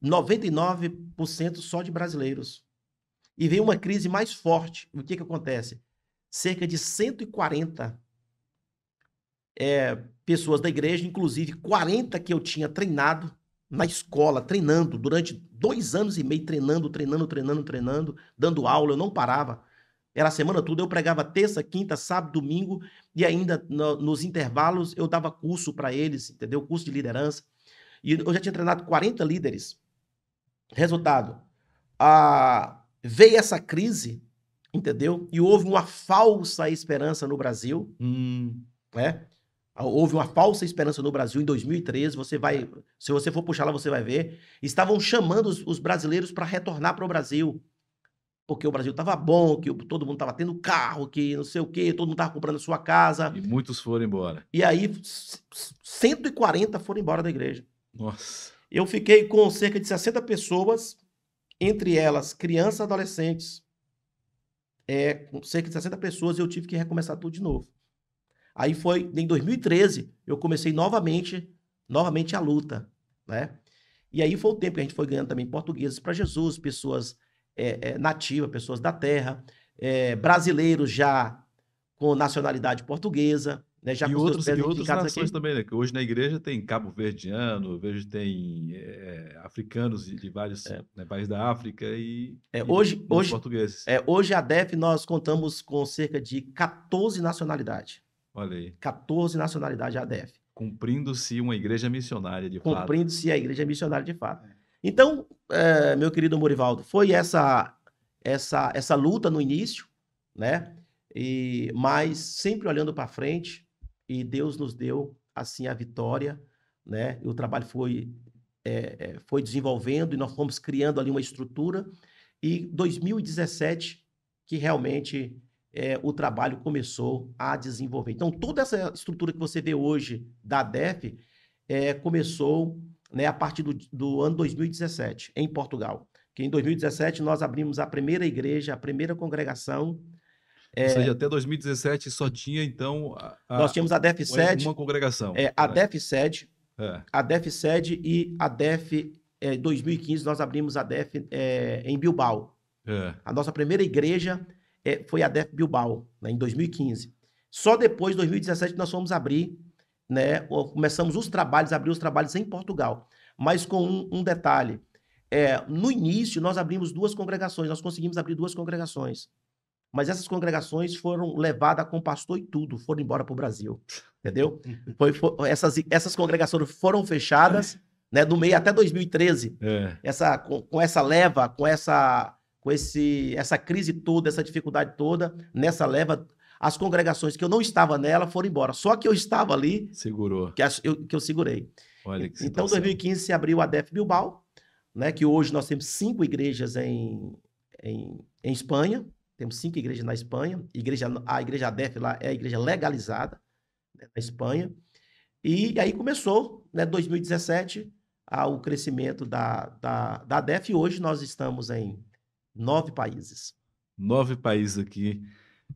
noventa e nove por cento só de brasileiros. E veio uma crise mais forte. O que que acontece? Cerca de cento e quarenta É, pessoas da igreja, inclusive quarenta que eu tinha treinado na escola, treinando durante dois anos e meio, treinando, treinando, treinando, treinando, dando aula, eu não parava. Era a semana toda, eu pregava terça, quinta, sábado, domingo e ainda no, nos intervalos eu dava curso para eles, entendeu? Curso de liderança. E eu já tinha treinado quarenta líderes. Resultado, a... veio essa crise, entendeu? E houve uma falsa esperança no Brasil, hum. né? Houve uma falsa esperança no Brasil em dois mil e treze, você vai, se você for puxar lá, você vai ver. Estavam chamando os, os brasileiros para retornar para o Brasil. porque o Brasil estava bom, que todo mundo estava tendo carro, que não sei o quê, todo mundo estava comprando sua casa. E muitos foram embora. E aí, cento e quarenta foram embora da igreja. Nossa. Eu fiquei com cerca de sessenta pessoas, entre elas crianças, adolescentes. É, com cerca de sessenta pessoas, eu tive que recomeçar tudo de novo. Aí foi, em dois mil e treze, eu comecei novamente, novamente a luta, né? E aí foi o tempo que a gente foi ganhando também portugueses para Jesus, pessoas é, é, nativas, pessoas da terra, é, brasileiros já com nacionalidade portuguesa, né? Já e com outros, e outras nações aqui. Também, né? Que hoje na igreja tem cabo-verdiano, vejo tem é, africanos de vários é. né, países da África e, é, hoje, e hoje, portugueses. É, hoje a ADEFE nós contamos com cerca de quatorze nacionalidades. Olha aí. quatorze nacionalidades a ADEFE. Cumprindo-se uma igreja missionária de fato. Cumprindo-se a igreja missionária de fato. Então, é, meu querido Morivaldo, foi essa, essa, essa luta no início, né? E, mas sempre olhando para frente, e Deus nos deu, assim, a vitória, né? E o trabalho foi, é, foi desenvolvendo e nós fomos criando ali uma estrutura. E dois mil e dezessete, que realmente... É, o trabalho começou a desenvolver. Então, toda essa estrutura que você vê hoje da ADEFE é, começou, né, a partir do, do ano dois mil e dezessete, em Portugal. Que em dois mil e dezessete nós abrimos a primeira igreja, a primeira congregação. É, Ou seja, até dois mil e dezessete só tinha, então... A, a, nós tínhamos a ADEFE sede. Uma congregação. É, a ADEFE sede. É. A ADEFE sede e a ADEFE... Em é, dois mil e quinze nós abrimos a ADEFE é, em Bilbao. É. A nossa primeira igreja... É, foi a ADEFE Bilbao, né, em dois mil e quinze. Só depois, em dois mil e dezessete, nós fomos abrir, né, começamos os trabalhos, abrir os trabalhos em Portugal. Mas com um, um detalhe, é, no início nós abrimos duas congregações, nós conseguimos abrir duas congregações. Mas essas congregações foram levadas com pastor e tudo, foram embora para o Brasil, entendeu? Foi, foi, essas, essas congregações foram fechadas, né, do meio até dois mil e treze, é. essa, com, com essa leva, com essa... com esse, essa crise toda, essa dificuldade toda, nessa leva, as congregações que eu não estava nela foram embora. Só que eu estava ali... Segurou. Que eu, que eu segurei. Olha que então, em dois mil e quinze, se abriu a ADEFE Bilbao, né, que hoje nós temos cinco igrejas em, em, em Espanha. Temos cinco igrejas na Espanha. Igreja, a igreja ADEFE lá é a igreja legalizada, né, na Espanha. E aí começou, né, dois mil e dezessete, a, o crescimento da, da, da ADEFE. E hoje nós estamos em... Nove países. Nove países aqui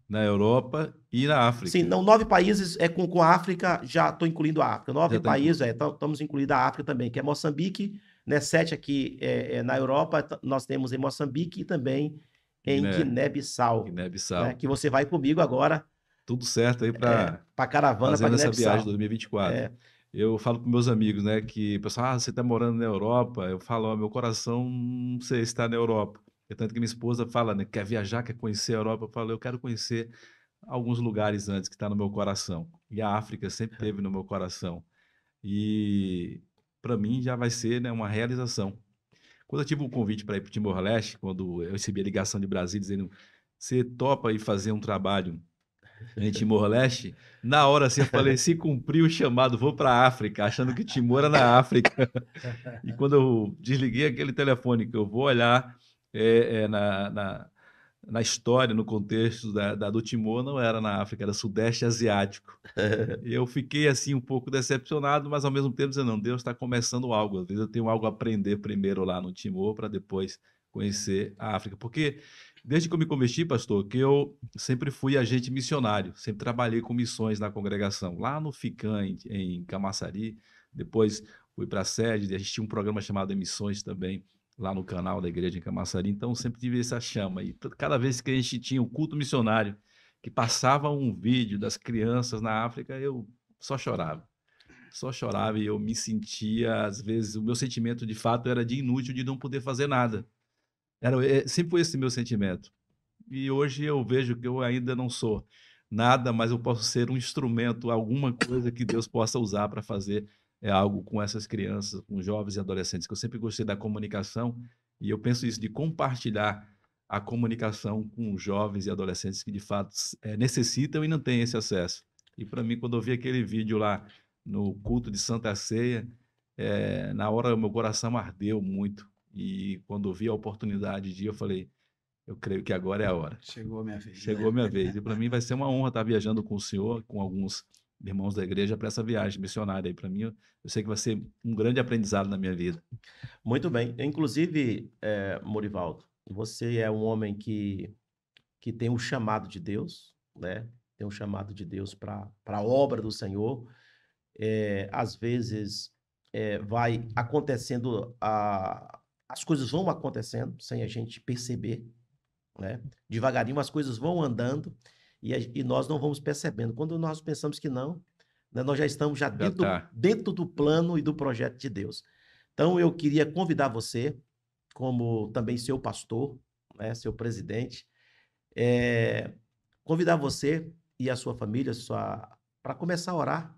na Europa e na África. Sim, não, nove países é com, com a África, já estou incluindo a África. Nove já países, tá incluindo. É, estamos incluindo a África também, que é Moçambique, né? Sete aqui é, é, na Europa, nós temos em Moçambique e também em Guiné. Guiné-Bissau. Guiné-Bissau. Né? Que você vai comigo agora. Tudo certo aí para é, a caravana para Guiné-Bissau. Essa viagem de dois mil e vinte e quatro. É. Eu falo para meus amigos, né, que o pessoal, ah, você está morando na Europa? Eu falo, ó, meu coração, não sei se está na Europa. Tanto que minha esposa fala, né, quer viajar, quer conhecer a Europa. Eu falo, eu quero conhecer alguns lugares antes que está no meu coração. E a África sempre esteve no meu coração. E para mim já vai ser, né, uma realização. Quando eu tive um convite para ir para o Timor-Leste, quando eu recebi a ligação de Brasília dizendo, você topa ir fazer um trabalho em Timor-Leste? Na hora assim, eu falei, se cumprir o chamado, vou para a África, achando que Timor é na África. E quando eu desliguei aquele telefone, que eu vou olhar... É, é, na, na, na história, no contexto da, da, do Timor, não era na África, era Sudeste Asiático. Eu fiquei assim um pouco decepcionado, mas ao mesmo tempo dizendo, não, Deus está começando algo. Às vezes eu tenho algo a aprender primeiro lá no Timor para depois conhecer a África. Porque desde que eu me converti, pastor, que eu sempre fui agente missionário, sempre trabalhei com missões na congregação. Lá no Ficam, em, em Camaçari, depois fui para a sede, a gente tinha um programa chamado Missões também, lá no canal da igreja em Camaçari, então sempre tive essa chama. E cada vez que a gente tinha um culto missionário, que passava um vídeo das crianças na África, eu só chorava. Só chorava e eu me sentia, às vezes, o meu sentimento de fato era de inútil, de não poder fazer nada. Era, sempre foi esse meu sentimento. E hoje eu vejo que eu ainda não sou nada, mas eu posso ser um instrumento, alguma coisa que Deus possa usar para fazer é algo com essas crianças, com jovens e adolescentes, que eu sempre gostei da comunicação, e eu penso isso, de compartilhar a comunicação com jovens e adolescentes que, de fato, é, necessitam e não têm esse acesso. E, para mim, quando eu vi aquele vídeo lá no culto de Santa Ceia, é, na hora, meu coração ardeu muito. E, quando eu vi a oportunidade de ir, eu falei, eu creio que agora é a hora. Chegou a minha vez. Chegou a minha vez. E para mim vai ser uma honra estar viajando com o senhor, com alguns irmãos da igreja, para essa viagem missionária. E para mim, eu sei que vai ser um grande aprendizado na minha vida. Muito bem. Inclusive, é, Morivaldo, você é um homem que, que tem um chamado de Deus, né? Tem um chamado de Deus para a obra do Senhor. É, às vezes, é, vai acontecendo, a, as coisas vão acontecendo sem a gente perceber, né? Devagarinho as coisas vão andando e, a, e nós não vamos percebendo. Quando nós pensamos que não, né, nós já estamos já dentro, já tá. dentro do plano e do projeto de Deus. Então, eu queria convidar você, como também seu pastor, né, seu presidente, é, convidar você e a sua família para começar a orar.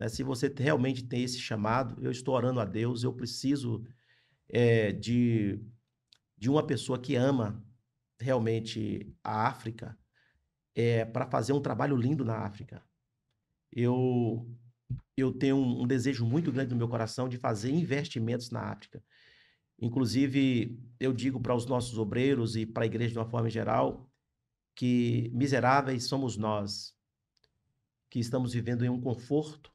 Né, se você realmente tem esse chamado, eu estou orando a Deus, eu preciso é, de, de uma pessoa que ama realmente a África, é, para fazer um trabalho lindo na África. Eu, eu tenho um, um desejo muito grande no meu coração de fazer investimentos na África. Inclusive, eu digo para os nossos obreiros e para a igreja de uma forma geral que miseráveis somos nós, que estamos vivendo em um conforto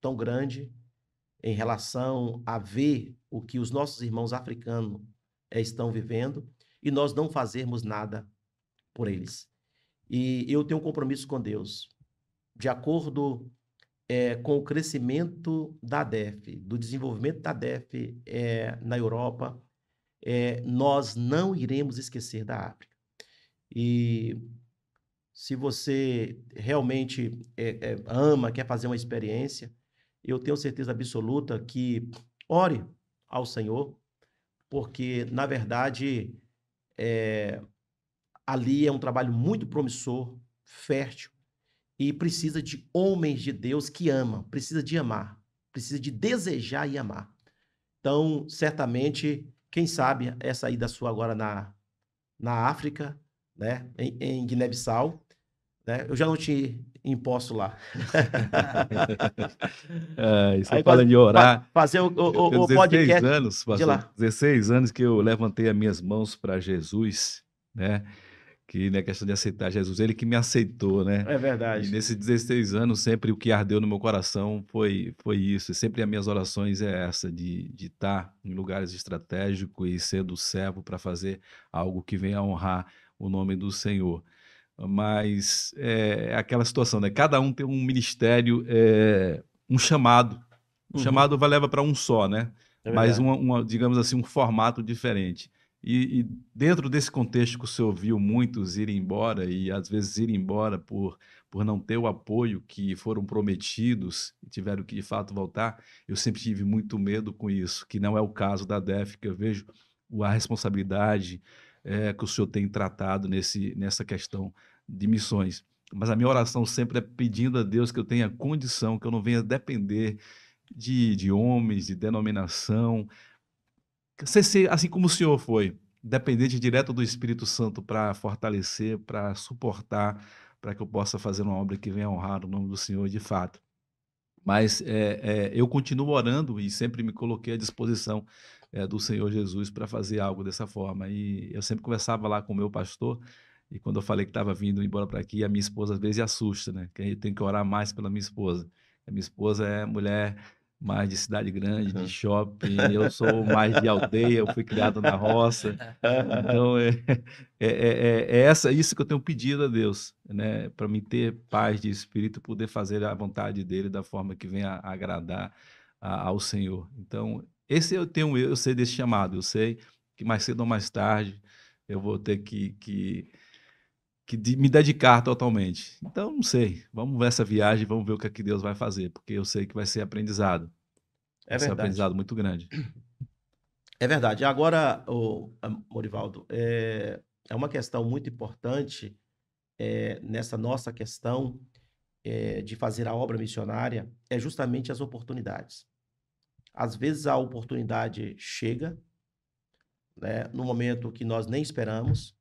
tão grande em relação a ver o que os nossos irmãos africanos eh, estão vivendo e nós não fazermos nada por eles. E eu tenho um compromisso com Deus. De acordo É, com o crescimento da ADEFE, do desenvolvimento da ADEFE é, na Europa, é, nós não iremos esquecer da África. E se você realmente é, é, ama, quer fazer uma experiência, eu tenho certeza absoluta que ore ao Senhor, porque, na verdade, é, ali é um trabalho muito promissor, fértil, e precisa de homens de Deus que amam, precisa de amar, precisa de desejar e amar. Então, certamente, quem sabe essa ida sua agora na, na África, né? em, em Guiné-Bissau, né? Eu já não te imposto lá. é, você Aí, fala de orar. Fazer o, o, eu o dezesseis podcast anos, pastor, de lá. dezesseis anos que eu levantei as minhas mãos para Jesus, né? Que na questão de aceitar Jesus, ele que me aceitou, né? É verdade. E nesses dezesseis anos, sempre o que ardeu no meu coração foi, foi isso. E sempre as minhas orações é essa, de, de estar em lugares estratégicos e ser do servo para fazer algo que venha a honrar o nome do Senhor. Mas é aquela situação, né? Cada um tem um ministério, é, um chamado. Um uhum. chamado vai leva para um só, né? É Mas, uma, uma, digamos assim, um formato diferente. E, e dentro desse contexto que o senhor viu muitos irem embora e às vezes irem embora por, por não ter o apoio que foram prometidos e tiveram que de fato voltar, eu sempre tive muito medo com isso, que não é o caso da ADEFE, que eu vejo a responsabilidade é, que o senhor tem tratado nesse, nessa questão de missões. Mas a minha oração sempre é pedindo a Deus que eu tenha condição, que eu não venha depender de, de homens, de denominação, assim como o senhor foi, dependente direto do Espírito Santo para fortalecer, para suportar, para que eu possa fazer uma obra que venha honrar o nome do Senhor de fato. Mas é, é, eu continuo orando e sempre me coloquei à disposição é, do Senhor Jesus para fazer algo dessa forma. E eu sempre conversava lá com o meu pastor, e quando eu falei que estava vindo embora para aqui, a minha esposa às vezes assusta, né? Que a gente tem que orar mais pela minha esposa. A minha esposa é mulher... mais de cidade grande, de shopping, eu sou mais de aldeia, eu fui criado na roça. Então, é, é, é, é essa, isso que eu tenho pedido a Deus, né? Para mim ter paz de espírito, poder fazer a vontade dele da forma que venha agradar a, ao Senhor. Então, esse eu tenho, eu sei desse chamado, eu sei que mais cedo ou mais tarde eu vou ter que... que que de me dedicar totalmente. Então, não sei. Vamos ver essa viagem, vamos ver o que, é que Deus vai fazer, porque eu sei que vai ser aprendizado. É vai verdade. Vai ser um aprendizado muito grande. É verdade. Agora, oh, Morivaldo, é, é uma questão muito importante é, nessa nossa questão é, de fazer a obra missionária, é justamente as oportunidades. Às vezes a oportunidade chega, né, no momento que nós nem esperamos,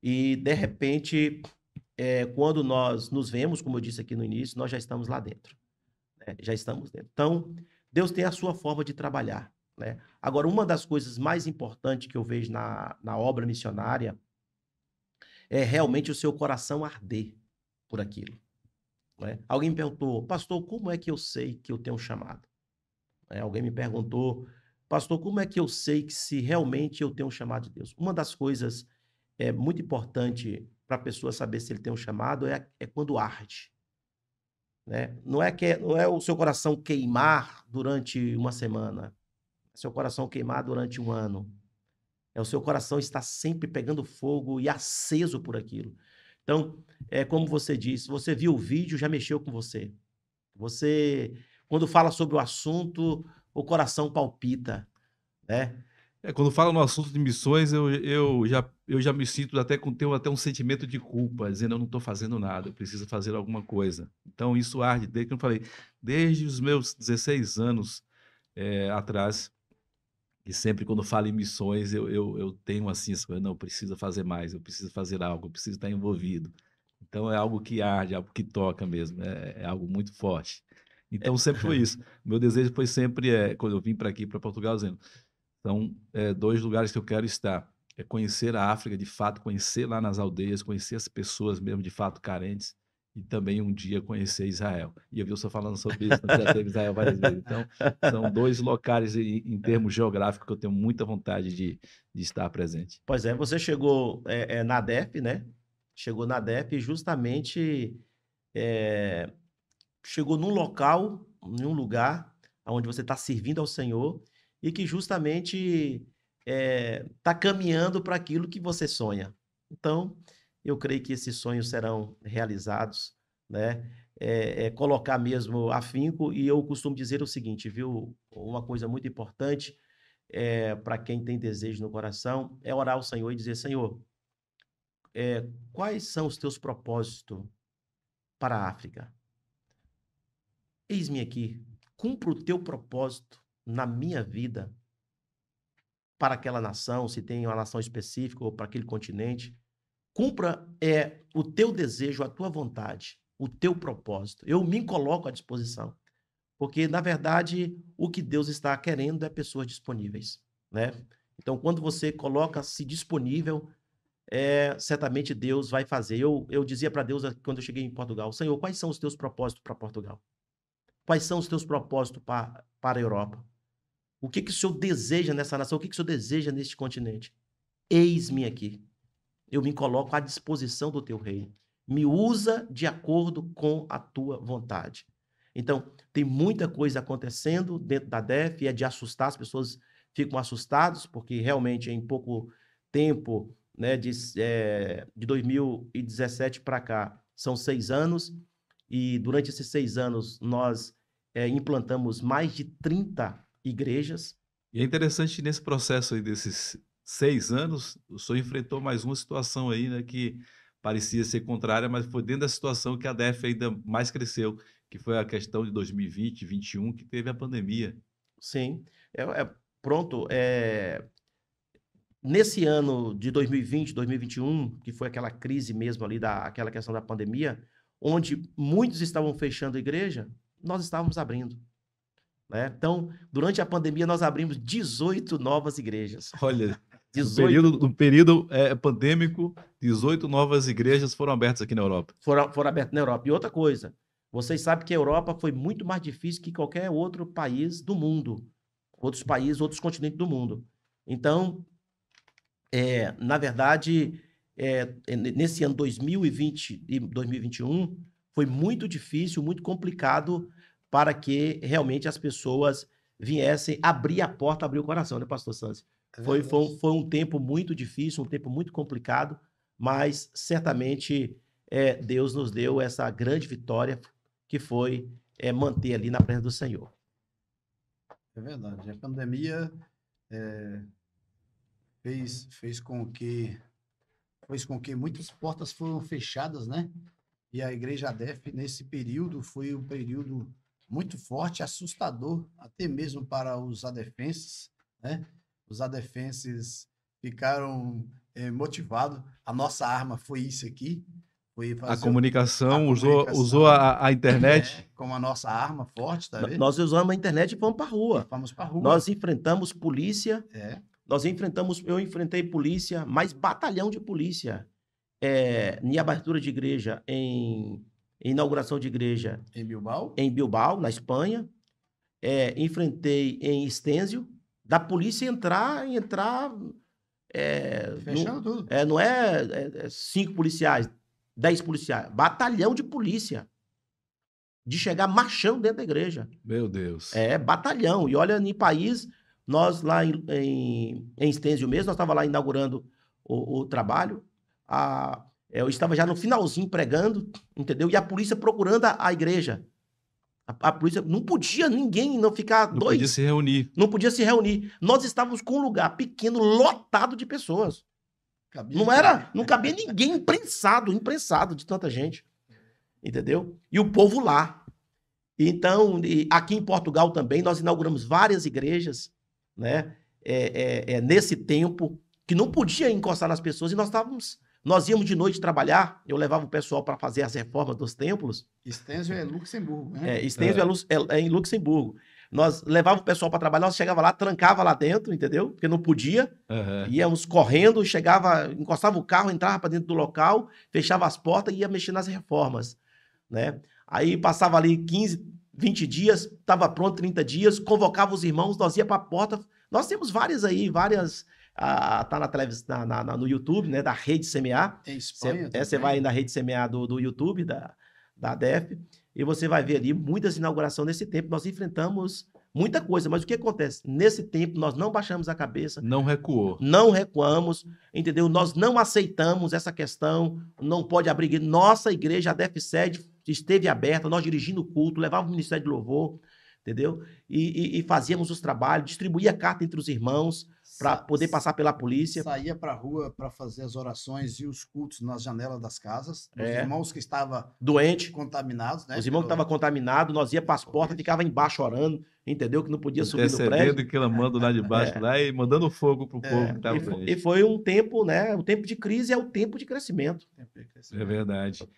e, de repente, é, quando nós nos vemos, como eu disse aqui no início, nós já estamos lá dentro. Né? Já estamos dentro. Então, Deus tem a sua forma de trabalhar. Né? Agora, uma das coisas mais importantes que eu vejo na, na obra missionária é realmente o seu coração arder por aquilo. Né? Alguém me perguntou, pastor, como é que eu sei que eu tenho um chamado? É, alguém me perguntou, pastor, como é que eu sei que se realmente eu tenho um chamado de Deus? Uma das coisas é, muito importante para a pessoa saber se ele tem um chamado é, é quando arde. Né? Não, é que, não é o seu coração queimar durante uma semana, é o seu coração queimar durante um ano. É o seu coração estar sempre pegando fogo e aceso por aquilo. Então, é como você disse, você viu o vídeo, já mexeu com você. Você, quando fala sobre o assunto, o coração palpita, né? É, quando fala no assunto de missões, eu, eu, já, eu já me sinto até com tenho até um sentimento de culpa, dizendo eu não estou fazendo nada, eu preciso fazer alguma coisa. Então, isso arde, desde que eu falei, desde os meus dezesseis anos é, atrás, e sempre quando falo em missões, eu, eu, eu tenho assim, não, eu preciso fazer mais, eu preciso fazer algo, eu preciso estar envolvido. Então, é algo que arde, é algo que toca mesmo, é, é algo muito forte. Então, é. Sempre foi isso. Meu desejo foi sempre, é, quando eu vim para aqui, para Portugal, dizendo... Então, é, dois lugares que eu quero estar. É conhecer a África, de fato, conhecer lá nas aldeias, conhecer as pessoas mesmo, de fato, carentes, e também um dia conhecer Israel. E eu vi o senhor falando sobre isso, né? Já teve Israel várias vezes. Então, são dois locais, em, em termos geográficos, que eu tenho muita vontade de, de estar presente. Pois é, você chegou é, é, na ADEFE, né? Chegou na ADEFE justamente é, chegou num local, num lugar, onde você está servindo ao Senhor, e que justamente está é, caminhando para aquilo que você sonha. Então, eu creio que esses sonhos serão realizados, né? É, é colocar mesmo afinco, e eu costumo dizer o seguinte, viu? Uma coisa muito importante é, para quem tem desejo no coração é orar ao Senhor e dizer, Senhor, é, quais são os teus propósitos para a África? Eis-me aqui, cumpra o teu propósito na minha vida, para aquela nação, se tem uma nação específica ou para aquele continente, cumpra é, o teu desejo, a tua vontade, o teu propósito. Eu me coloco à disposição, porque, na verdade, o que Deus está querendo é pessoas disponíveis, né? Então, quando você coloca-se disponível, é, certamente Deus vai fazer. Eu, eu dizia para Deus, quando eu cheguei em Portugal, Senhor, quais são os teus propósitos para Portugal? Quais são os teus propósitos para, para a Europa? O que, que o Senhor deseja nessa nação? O que, que o Senhor deseja neste continente? Eis-me aqui. Eu me coloco à disposição do teu reino. Me usa de acordo com a tua vontade. Então, tem muita coisa acontecendo dentro da ADEFE, é de assustar, as pessoas ficam assustadas, porque realmente em pouco tempo, né, de, é, de dois mil e dezessete para cá, são seis anos, e durante esses seis anos nós é, implantamos mais de trinta igrejas. E é interessante que nesse processo aí desses seis anos, o senhor enfrentou mais uma situação aí, né, que parecia ser contrária, mas foi dentro da situação que a ADEFE ainda mais cresceu, que foi a questão de dois mil e vinte, dois mil e vinte e um, que teve a pandemia. Sim. É, é, pronto. É... Nesse ano de dois mil e vinte, dois mil e vinte e um, que foi aquela crise mesmo ali, da, aquela questão da pandemia, onde muitos estavam fechando a igreja, nós estávamos abrindo, né? Então, durante a pandemia, nós abrimos dezoito novas igrejas. Olha, dezoito... no período, no período é, pandêmico, dezoito novas igrejas foram abertas aqui na Europa. Foram, foram abertas na Europa. E outra coisa, vocês sabem que a Europa foi muito mais difícil que qualquer outro país do mundo. Outros países, outros continentes do mundo. Então, é, na verdade... É, nesse ano dois mil e vinte e dois mil e vinte e um, foi muito difícil, muito complicado para que realmente as pessoas viessem abrir a porta, abrir o coração, né, pastor Sâncio? É foi, foi, foi um tempo muito difícil, um tempo muito complicado, mas certamente é, Deus nos deu essa grande vitória que foi é, manter ali na presença do Senhor. É verdade. A pandemia é, fez, fez com que Pois com que muitas portas foram fechadas, né? E a Igreja ADEFE, nesse período, foi um período muito forte, assustador, até mesmo para os adefenses, né? Os adefenses ficaram é, motivados. A nossa arma foi isso aqui, A comunicação, a usou, comunicação, usou a, a internet. É, como a nossa arma forte, tá vendo? Nós usamos a internet e vamos para a rua. Vamos para a rua. Nós enfrentamos polícia. É. Nós enfrentamos, eu enfrentei polícia, mais batalhão de polícia. É, em abertura de igreja, em, em inauguração de igreja. Em Bilbao? Em Bilbao, na Espanha. É, enfrentei em Estêncio, da polícia entrar e entrar... É, fechando no, tudo. É, não é, é, é cinco policiais, dez policiais. Batalhão de polícia. De chegar marchando dentro da igreja. Meu Deus. É, batalhão. E olha, em país... Nós lá em, em, em Estêncio mesmo, nós estávamos lá inaugurando o, o trabalho. A, eu estava já no finalzinho pregando, entendeu? E a polícia procurando a, a igreja. A, a polícia não podia ninguém não ficar doido. Não podia se reunir. Não podia se reunir. Nós estávamos com um lugar pequeno, lotado de pessoas. Cabia, não era, não cabia ninguém imprensado, imprensado de tanta gente. Entendeu? E o povo lá. Então, e aqui em Portugal também, nós inauguramos várias igrejas. Né? É, é, é nesse tempo que não podia encostar nas pessoas e nós estávamos, nós íamos de noite trabalhar, eu levava o pessoal para fazer as reformas dos templos. Estêncio é Luxemburgo, né? É, Estêncio é. É, é em Luxemburgo. Nós levava o pessoal para trabalhar, nós chegava lá, trancava lá dentro, entendeu? Porque não podia, uhum. Íamos correndo, chegava, encostava o carro, entrava para dentro do local, fechava as portas e ia mexer nas reformas, né? Aí passava ali quinze, vinte dias, estava pronto, trinta dias, convocava os irmãos, nós ia para a porta. Nós temos várias aí, várias... Ah, tá na televisão, na, na, no YouTube, né? Da Rede C M A. Tem Espanha. Você é, vai aí na Rede C M A do, do YouTube, da, da ADEFE, e você vai ver ali muitas inaugurações nesse tempo. Nós enfrentamos muita coisa, mas o que acontece? Nesse tempo, nós não baixamos a cabeça. Não recuou. Não recuamos, entendeu? Nós não aceitamos essa questão, não pode abrir. Nossa igreja, a ADEFE sede, esteve aberta, nós dirigindo o culto, levávamos o Ministério de Louvor, entendeu? E, e, e fazíamos os trabalhos, distribuía carta entre os irmãos para poder passar pela polícia. Saía para a rua para fazer as orações e os cultos nas janelas das casas. Os é. irmãos que estavam doentes, contaminados, né? Os irmãos que estavam contaminados, nós ia para as portas, ficava embaixo orando, entendeu? Que não podia subir no prédio. E clamando lá de baixo, é. lá, e mandando fogo para o é. povo que estava doente. E foi um tempo, né? O tempo de crise é o tempo de crescimento. Tempo de crescimento. É verdade.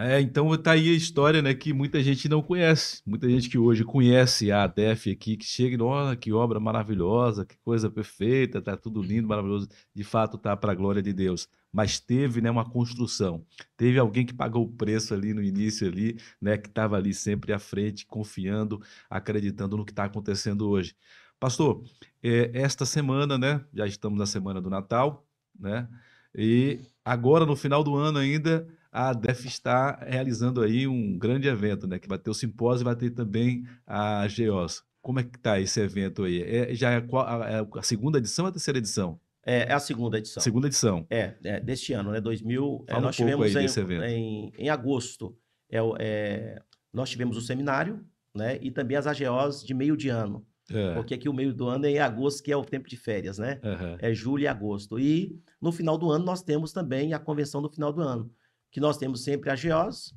É, então tá aí a história, né, que muita gente não conhece, muita gente que hoje conhece a ADEFE aqui, que chega e olha que obra maravilhosa, que coisa perfeita, tá tudo lindo, maravilhoso, de fato tá para a glória de Deus, mas teve, né, uma construção, teve alguém que pagou o preço ali no início ali, né, que estava ali sempre à frente, confiando, acreditando no que está acontecendo hoje. Pastor, é, esta semana, né, já estamos na semana do Natal, né, e agora no final do ano ainda, a ADEFE está realizando aí um grande evento, né? Que vai ter o simpósio e vai ter também a G E O S. Como é que está esse evento aí? É, já é a, é a segunda edição ou a terceira edição? É, é a segunda edição. Segunda edição. É, é deste ano, né? dois mil. É, nós um tivemos aí em, desse evento. Em, em agosto, é, é, nós tivemos o seminário, né? E também as A G Os de meio de ano. É. Porque aqui o meio do ano é em agosto, que é o tempo de férias, né? Uhum. É julho e agosto. E no final do ano nós temos também a convenção do final do ano, que nós temos sempre a G E O S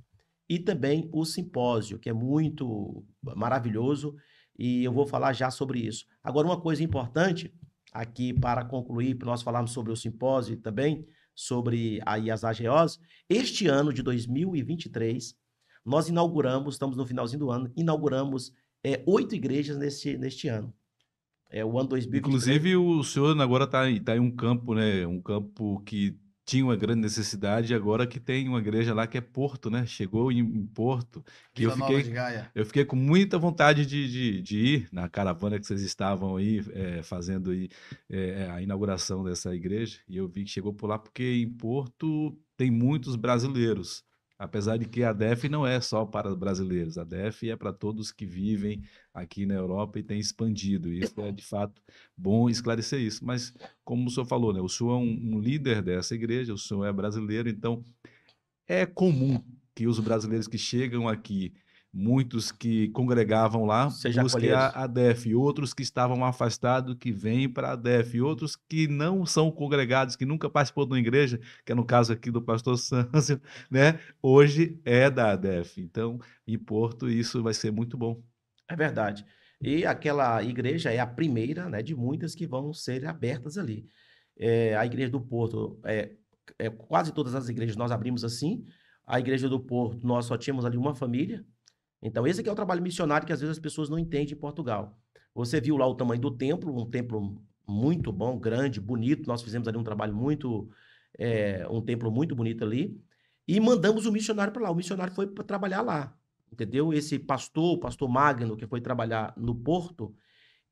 e também o simpósio, que é muito maravilhoso, e eu vou falar já sobre isso. Agora, uma coisa importante aqui para concluir, para nós falarmos sobre o simpósio e também sobre aí as A G Os, este ano de dois mil e vinte e três, nós inauguramos, estamos no finalzinho do ano, inauguramos é, oito igrejas neste, neste ano. É o ano dois mil e vinte e três. Inclusive, o senhor agora está tá em um campo, né? Um campo que tinha uma grande necessidade, agora que tem uma igreja lá que é Porto, né? Chegou em Porto. Que eu, fiquei, eu fiquei com muita vontade de, de, de ir na caravana que vocês estavam aí, é, fazendo aí, é, a inauguração dessa igreja. E eu vi que chegou por lá, porque em Porto tem muitos brasileiros. Apesar de que a ADEFE não é só para brasileiros, a ADEFE é para todos que vivem aqui na Europa e tem expandido. E isso é, de fato, bom esclarecer isso. Mas, como o senhor falou, né, o senhor é um, um líder dessa igreja, o senhor é brasileiro, então é comum que os brasileiros que chegam aqui, muitos que congregavam lá, busquem a ADEFE, outros que estavam afastados, que vêm para a ADEFE, outros que não são congregados, que nunca participou de uma igreja, que é no caso aqui do pastor Sâncio, né? Hoje é da ADEFE. Então, em Porto, isso vai ser muito bom. É verdade. E aquela igreja é a primeira, né, de muitas que vão ser abertas ali. É, a igreja do Porto, é, é, quase todas as igrejas nós abrimos assim, a Igreja do Porto, nós só tínhamos ali uma família. Então, esse aqui é o trabalho missionário que às vezes as pessoas não entendem em Portugal. Você viu lá o tamanho do templo, um templo muito bom, grande, bonito. Nós fizemos ali um trabalho muito... É, um templo muito bonito ali. E mandamos o missionário para lá. O missionário foi para trabalhar lá, entendeu? Esse pastor, o pastor Magno, que foi trabalhar no Porto,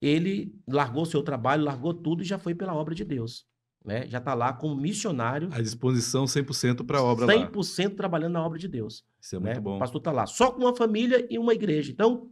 ele largou seu trabalho, largou tudo e já foi pela obra de Deus, né? Já está lá como missionário. A disposição cem por cento para a obra lá. cem por cento trabalhando na obra de Deus. Isso é muito né? bom. O pastor está lá, só com uma família e uma igreja. Então,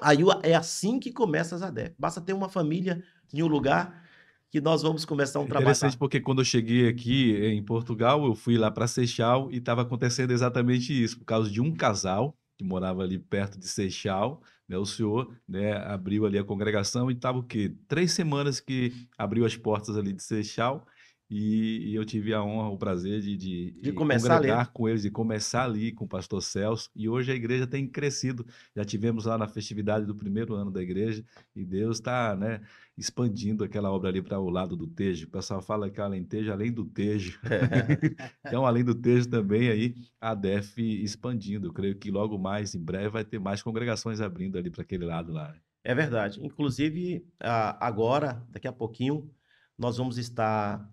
aí é assim que começa as ADEFE. Basta ter uma família em um lugar que nós vamos começar um trabalho. Interessante, porque quando eu cheguei aqui em Portugal, eu fui lá para Seixal e estava acontecendo exatamente isso, por causa de um casal que morava ali perto de Seixal, né? O senhor, né, abriu ali a congregação e estava o quê? Três semanas que abriu as portas ali de Seixal e, e eu tive a honra, o prazer de, de, de começar congregar ali com eles, de começar ali com o pastor Celso, e hoje a igreja tem crescido, já tivemos lá na festividade do primeiro ano da igreja e Deus está, né, expandindo aquela obra ali para o lado do Tejo. O pessoal fala que Alentejo, além do Tejo. É. Então, além do Tejo também, aí, a ADEFE expandindo. Eu creio que logo mais, em breve, vai ter mais congregações abrindo ali para aquele lado lá. É verdade. Inclusive, agora, daqui a pouquinho, nós vamos estar...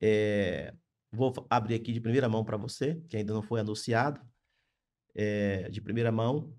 É, vou abrir aqui de primeira mão para você, que ainda não foi anunciado. É, de primeira mão.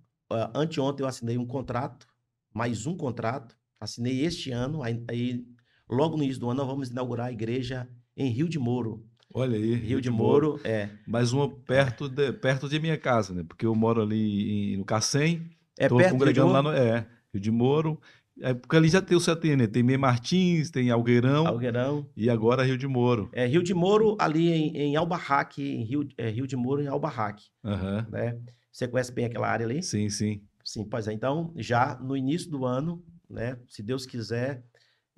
Anteontem eu assinei um contrato, mais um contrato. Assinei este ano, aí, aí logo no início do ano nós vamos inaugurar a igreja em Rio de Moro. Olha aí. Rio, Rio de Moro, Moro, é. Mais uma perto de, perto de minha casa, né? Porque eu moro ali em, no Cacém. É perto congregando de lá no, é, Rio de Moro. É, porque ali já tem o C T N, né? Tem Meio Martins, tem Algueirão. Algueirão. E agora Rio de Moro. É, Rio de Moro ali em, em Albarraque, em Rio, é, Rio de Moro em Albarraque. Uhum. Né? Você conhece bem aquela área ali? Sim, sim. Sim, pois é. Então, já no início do ano... Né? Se Deus quiser,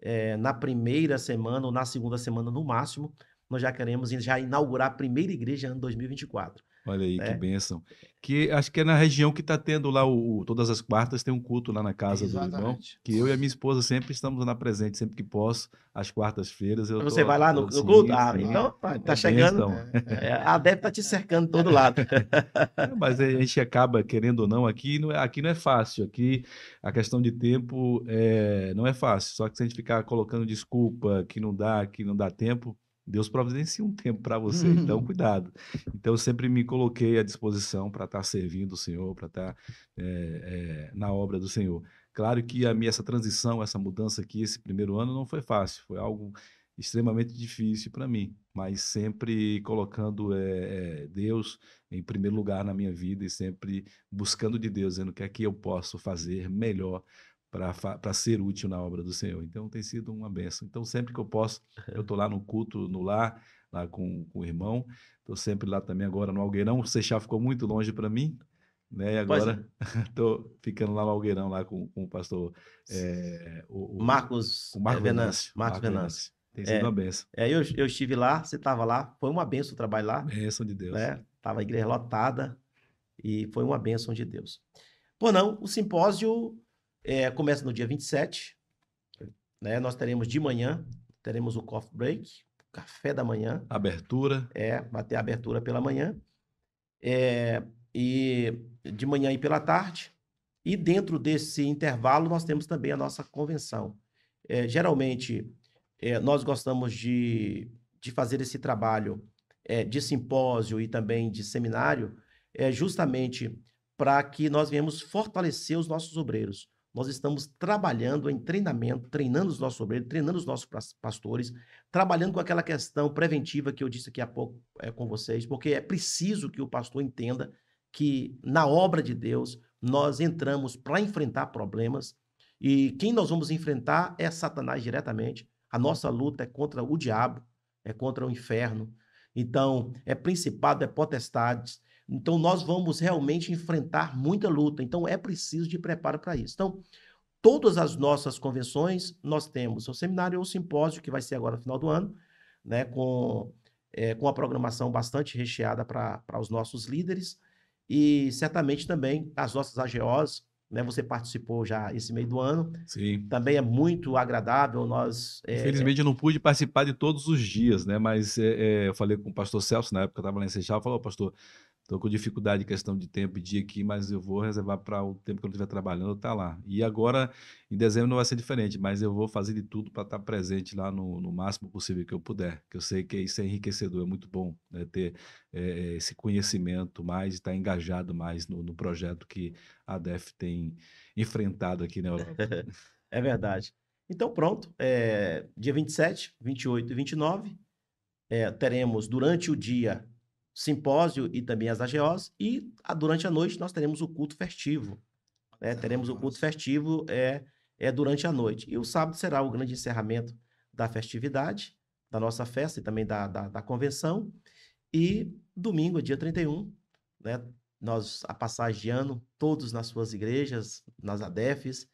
é, na primeira semana ou na segunda semana, no máximo, nós já queremos já inaugurar a primeira igreja ano dois mil e vinte e quatro. Olha aí, né? Que bênção. Que, acho que é na região que está tendo lá, o, todas as quartas tem um culto lá na casa. Exatamente. Do irmão, que eu e a minha esposa sempre estamos lá presente, sempre que posso, às quartas-feiras. Eu Você tô, vai lá no, assim, no culto? Ah, sim. Então está tá é chegando. É, é, a ADEFE está te cercando todo lado. É, mas a gente acaba, querendo ou não, aqui não, é, aqui não é fácil. Aqui a questão de tempo é, não é fácil, só que se a gente ficar colocando desculpa, que não dá, que não dá tempo, Deus providencia um tempo para você, então cuidado. Então eu sempre me coloquei à disposição para estar tá servindo o Senhor, para estar tá, é, é, na obra do Senhor. Claro que a minha, essa transição, essa mudança aqui, esse primeiro ano não foi fácil, foi algo extremamente difícil para mim, mas sempre colocando é, é, Deus em primeiro lugar na minha vida e sempre buscando de Deus, dizendo que aqui eu posso fazer melhor para ser útil na obra do Senhor. Então, tem sido uma bênção. Então, sempre que eu posso, eu estou lá no culto, no lar, lá com, com o irmão. Estou sempre lá também agora no Algueirão. O Seixal ficou muito longe para mim, né? E agora estou ficando lá no Algueirão, lá com, com o pastor... É, o, o, Marcos, o Marcos Venâncio. Marcos Venâncio. Tem sido é, uma bênção. É, eu, eu estive lá, você estava lá. Foi uma bênção o trabalho lá. Bênção de Deus. Né? Tava a igreja lotada e foi uma bênção de Deus. Pô, não, o simpósio... É, começa no dia vinte e sete, né? Nós teremos de manhã, teremos o coffee break, café da manhã. Abertura. É, vai ter abertura pela manhã. É, e de manhã e pela tarde. E dentro desse intervalo, nós temos também a nossa convenção. É, geralmente, é, nós gostamos de, de fazer esse trabalho é, de simpósio e também de seminário, é, justamente para que nós venhamos fortalecer os nossos obreiros. Nós estamos trabalhando em treinamento, treinando os nossos obreiros, treinando os nossos pastores, trabalhando com aquela questão preventiva que eu disse aqui há pouco é, com vocês, porque é preciso que o pastor entenda que na obra de Deus nós entramos para enfrentar problemas e quem nós vamos enfrentar é Satanás diretamente. A nossa luta é contra o diabo, é contra o inferno. Então, é principado, é potestades. Então, nós vamos realmente enfrentar muita luta. Então, é preciso de preparo para isso. Então, todas as nossas convenções, nós temos o seminário ou o simpósio, que vai ser agora no final do ano, né, com, é, com a programação bastante recheada para os nossos líderes e, certamente, também as nossas A G Os. Né, você participou já esse meio do ano. Sim. Também é muito agradável. Nós, é... Infelizmente, eu não pude participar de todos os dias, né? Mas é, é, eu falei com o pastor Celso, na época eu estava lá em Seixal, falou, pastor... Estou com dificuldade em questão de tempo e dia aqui, mas eu vou reservar para o tempo que eu não estiver trabalhando, eu estar lá. E agora, em dezembro, não vai ser diferente, mas eu vou fazer de tudo para estar presente lá no, no máximo possível que eu puder, que eu sei que isso é enriquecedor, é muito bom, né, ter é, esse conhecimento mais e estar engajado mais no, no projeto que a ADEFE tem enfrentado aqui na Europa. É verdade. Então, pronto, é, dia vinte e sete, vinte e oito e vinte e nove, é, teremos durante o dia simpósio e também as A G Os, e a, durante a noite nós teremos o culto festivo. Né? Teremos o culto festivo é, é, durante a noite. E o sábado será o grande encerramento da festividade, da nossa festa e também da, da, da convenção. E domingo, dia trinta e um, né? Nós, a passagem de ano, todos nas suas igrejas, nas ADEFES,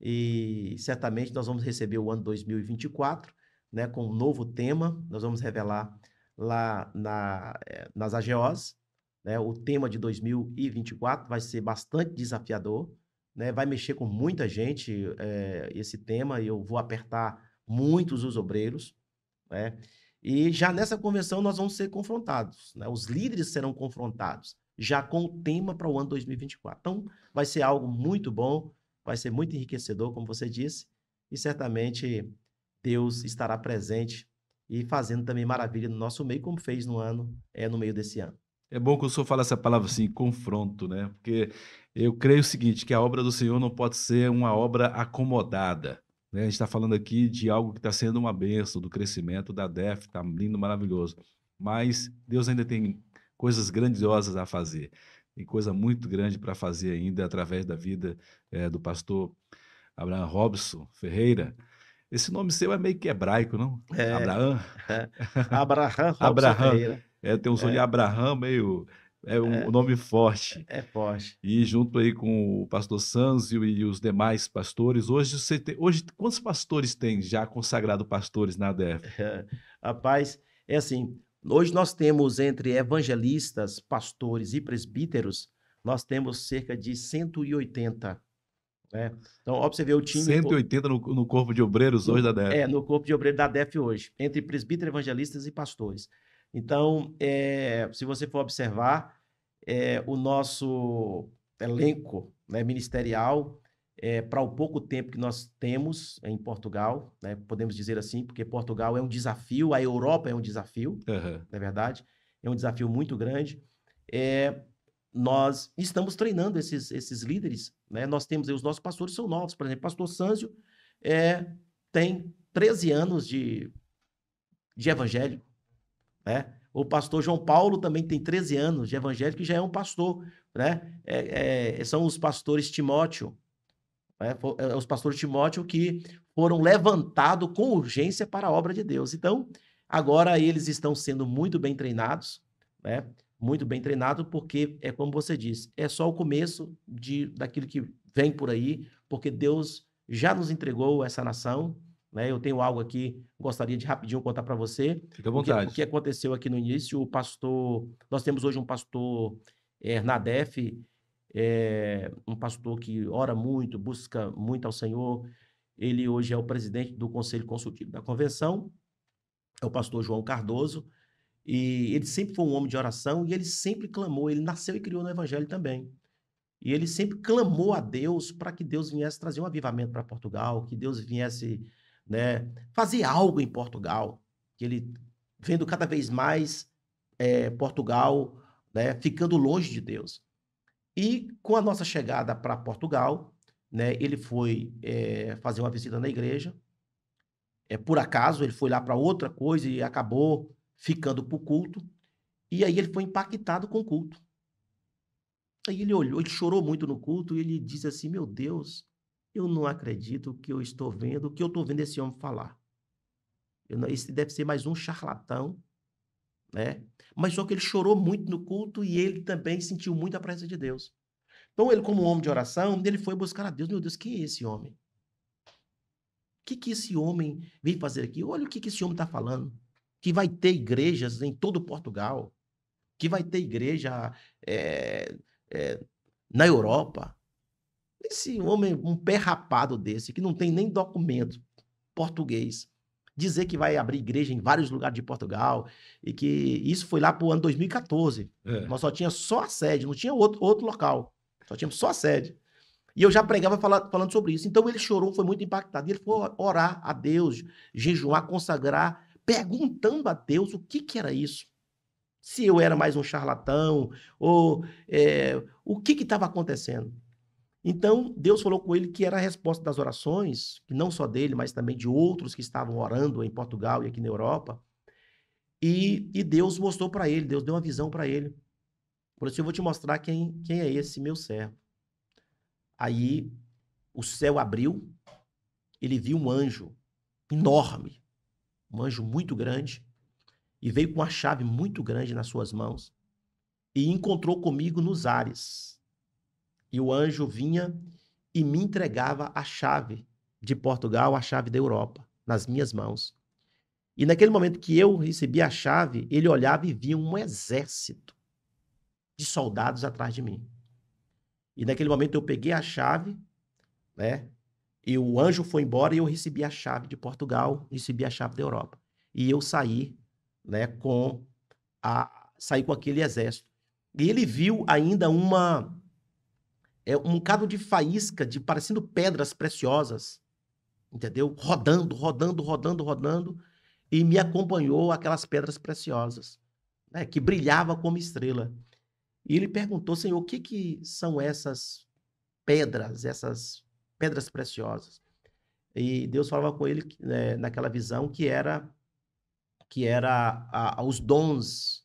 e certamente nós vamos receber o ano dois mil e vinte e quatro, né, com um novo tema. Nós vamos revelar lá na, nas A G Os, né, o tema de dois mil e vinte e quatro vai ser bastante desafiador, né, vai mexer com muita gente, é, esse tema, e eu vou apertar muitos os obreiros, né, e já nessa convenção nós vamos ser confrontados, né, os líderes serão confrontados já com o tema para o ano dois mil e vinte e quatro. Então vai ser algo muito bom, vai ser muito enriquecedor, como você disse, e certamente Deus estará presente e fazendo também maravilha no nosso meio, como fez no ano, é, no meio desse ano. É bom que o senhor fale essa palavra assim, confronto, né? Porque eu creio o seguinte, que a obra do Senhor não pode ser uma obra acomodada, né? A gente está falando aqui de algo que está sendo uma bênção, do crescimento da ADEFE, está lindo, maravilhoso, mas Deus ainda tem coisas grandiosas a fazer. Tem coisa muito grande para fazer ainda através da vida é, do pastor Abraham Robson Ferreira. Esse nome seu é meio que hebraico, não? É. Abraham. É. Abraham Robson Abraham. Ferreira. É, tem um som é. de Abraham meio... É um é. nome forte. É forte. E junto aí com o pastor Sâncio e os demais pastores, hoje, você tem, hoje quantos pastores tem já consagrado pastores na ADEFE? É. Rapaz, é assim... Hoje nós temos, entre evangelistas, pastores e presbíteros, nós temos cerca de cento e oitenta. Né? Então, ó, pra você ver o time... cento e oitenta no, no corpo de obreiros no, hoje da ADEFE. É, no corpo de obreiros da ADEFE hoje, entre presbíteros, evangelistas e pastores. Então, é, se você for observar, é, o nosso elenco, né, ministerial, é, para o pouco tempo que nós temos em Portugal, né, podemos dizer assim, porque Portugal é um desafio, a Europa é um desafio, uhum. Na verdade, é um desafio muito grande. É, nós estamos treinando esses, esses líderes, né? Nós temos, os nossos pastores são novos, por exemplo, o pastor Sâncio é, tem treze anos de, de evangelho, né? O pastor João Paulo também tem treze anos de evangelho, que já é um pastor, né? É, é, são os pastores Timóteo, É, os pastores Timóteo, que foram levantados com urgência para a obra de Deus. Então, agora eles estão sendo muito bem treinados, né? Muito bem treinados, porque, é como você disse, é só o começo de, daquilo que vem por aí, porque Deus já nos entregou essa nação, né? Eu tenho algo aqui, gostaria de rapidinho contar para você. Fica à vontade. O que, o que aconteceu aqui no início, o pastor... Nós temos hoje um pastor é, na ADEFE, É, um pastor que ora muito, busca muito ao Senhor. Ele hoje é o presidente do Conselho Consultivo da Convenção, é o pastor João Cardoso, e ele sempre foi um homem de oração e ele sempre clamou, ele nasceu e criou no Evangelho também. E ele sempre clamou a Deus para que Deus viesse trazer um avivamento para Portugal, que Deus viesse, né, fazer algo em Portugal, que ele, vendo cada vez mais é, Portugal, né, ficando longe de Deus. E com a nossa chegada para Portugal, né, ele foi é, fazer uma visita na igreja. É, por acaso, ele foi lá para outra coisa e acabou ficando para o culto. E aí ele foi impactado com o culto. Aí ele olhou, ele chorou muito no culto e ele disse assim, meu Deus, eu não acredito que eu estou vendo, que eu estou vendo esse homem falar. Eu não, esse deve ser mais um charlatão. Né? Mas só que ele chorou muito no culto e ele também sentiu muito a presença de Deus. Então ele, como homem de oração, ele foi buscar a Deus. Meu Deus, quem é esse homem? O que, que esse homem veio fazer aqui? Olha o que, que esse homem está falando. Que vai ter igrejas em todo Portugal, que vai ter igreja é, é, na Europa. Esse homem, um pé rapado desse, que não tem nem documento português, dizer que vai abrir igreja em vários lugares de Portugal, e que isso foi lá para o ano dois mil e quatorze. É. Nós só tínhamos só a sede, não tinha outro, outro local. Só tínhamos só a sede. E eu já pregava fala, falando sobre isso. Então ele chorou, foi muito impactado. E ele foi orar a Deus, jejuar, consagrar, perguntando a Deus o que, que era isso. Se eu era mais um charlatão, ou é, o que estava acontecendo. Então, Deus falou com ele que era a resposta das orações, não só dele, mas também de outros que estavam orando em Portugal e aqui na Europa. E, e Deus mostrou para ele, Deus deu uma visão para ele. Falou assim, eu vou te mostrar quem, quem é esse meu servo. Aí, o céu abriu, ele viu um anjo enorme, um anjo muito grande, e veio com uma chave muito grande nas suas mãos, e encontrou comigo nos ares. E o anjo vinha e me entregava a chave de Portugal, a chave da Europa, nas minhas mãos. E naquele momento que eu recebia a chave, ele olhava e via um exército de soldados atrás de mim. E naquele momento eu peguei a chave, né? E o anjo foi embora e eu recebi a chave de Portugal, recebi a chave da Europa. E eu saí, né, com a saí com aquele exército. E ele viu ainda uma É um bocado de faísca, de, parecendo pedras preciosas, entendeu? Rodando, rodando, rodando, rodando, e me acompanhou aquelas pedras preciosas, né? Que brilhava como estrela. E ele perguntou, Senhor, o que, que são essas pedras, essas pedras preciosas? E Deus falava com ele, né, naquela visão, que era, que era a, a, os dons,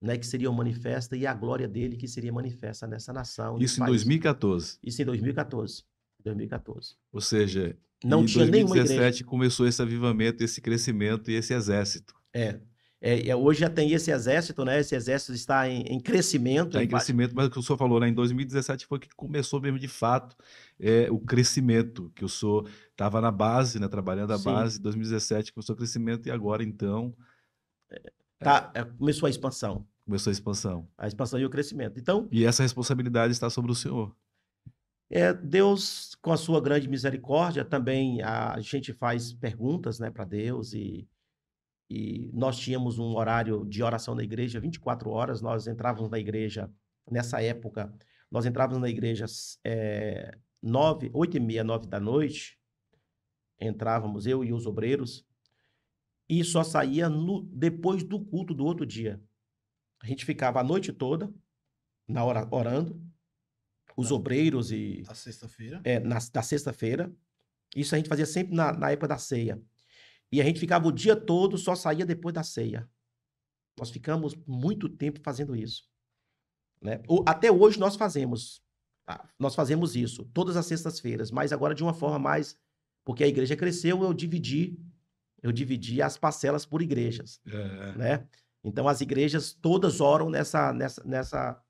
né, que seria manifesta, e a glória dele que seria manifesta nessa nação. Isso em país. dois mil e quatorze? Isso em dois mil e quatorze. dois mil e quatorze. Ou seja, não em tinha dois mil e dezessete começou esse avivamento, esse crescimento e esse exército. É. é, é hoje já tem esse exército, né? Esse exército está em, em crescimento. Está em crescimento, mas o que o senhor falou, né? Em dois mil e dezessete foi que começou mesmo de fato é, o crescimento, que o senhor estava na base, né? Trabalhando a Sim. base, em dois mil e dezessete começou o crescimento e agora então... É. Tá, começou a expansão. Começou a expansão. A expansão e o crescimento. Então, e essa responsabilidade está sobre o senhor. É, Deus, com a sua grande misericórdia, também a gente faz perguntas, né, para Deus. E, e nós tínhamos um horário de oração na igreja, vinte e quatro horas. Nós entrávamos na igreja, nessa época, nós entrávamos na igreja é, nove, oito e meia, nove da noite. Entrávamos, eu e os obreiros. E só saía no, depois do culto do outro dia. A gente ficava a noite toda na hora, orando. Os na, obreiros e... Na sexta-feira. É, na, na sexta-feira. Isso a gente fazia sempre na, na época da ceia. E a gente ficava o dia todo, só saía depois da ceia. Nós ficamos muito tempo fazendo isso, né? Ou, até hoje nós fazemos. Tá? Nós fazemos isso todas as sextas-feiras. Mas agora de uma forma mais... Porque a igreja cresceu, eu dividi... Eu dividi as parcelas por igrejas, é. né? Então, as igrejas todas oram nessa... nessa, nessa...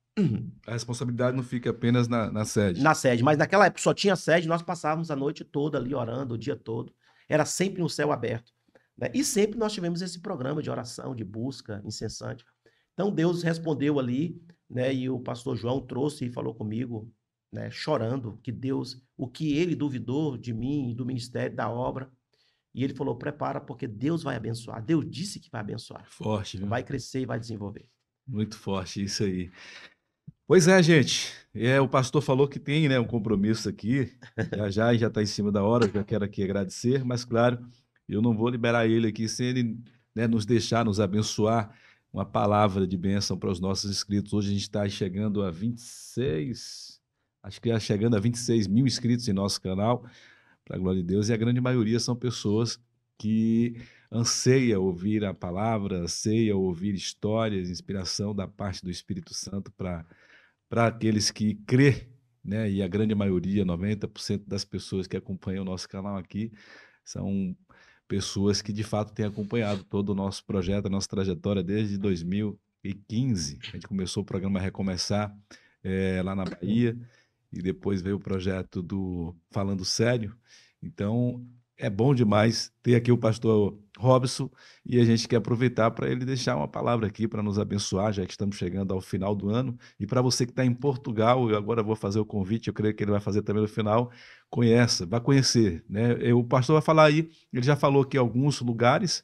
A responsabilidade não fica apenas na, na sede. Na sede, mas naquela época só tinha sede, nós passávamos a noite toda ali orando, o dia todo. Era sempre um céu aberto, né? E sempre nós tivemos esse programa de oração, de busca incessante. Então, Deus respondeu ali, né? E o pastor João trouxe e falou comigo, né? Chorando, que Deus... O que ele duvidou de mim, do ministério, da obra... E ele falou, prepara, porque Deus vai abençoar. Deus disse que vai abençoar. Forte, viu? Vai crescer e vai desenvolver. Muito forte, isso aí. Pois é, gente. É, o pastor falou que tem, né, um compromisso aqui. Já já, já está em cima da hora, já quero aqui agradecer. Mas, claro, eu não vou liberar ele aqui sem ele, né, nos deixar, nos abençoar. Uma palavra de bênção para os nossos inscritos. Hoje a gente está chegando a vinte e seis... Acho que já chegando a vinte e seis mil inscritos em nosso canal. Para a glória de Deus, e a grande maioria são pessoas que anseia ouvir a palavra, anseia ouvir histórias, inspiração da parte do Espírito Santo para aqueles que crê, né? E a grande maioria, noventa por cento das pessoas que acompanham o nosso canal aqui, são pessoas que de fato têm acompanhado todo o nosso projeto, a nossa trajetória desde dois mil e quinze. A gente começou o programa Recomeçar é, lá na Bahia, e depois veio o projeto do Falando Sério. Então, é bom demais ter aqui o pastor Robson, e a gente quer aproveitar para ele deixar uma palavra aqui para nos abençoar, já que estamos chegando ao final do ano. E para você que está em Portugal, eu agora vou fazer o convite, eu creio que ele vai fazer também no final, conheça, vai conhecer, né? O pastor vai falar aí, ele já falou aqui alguns lugares,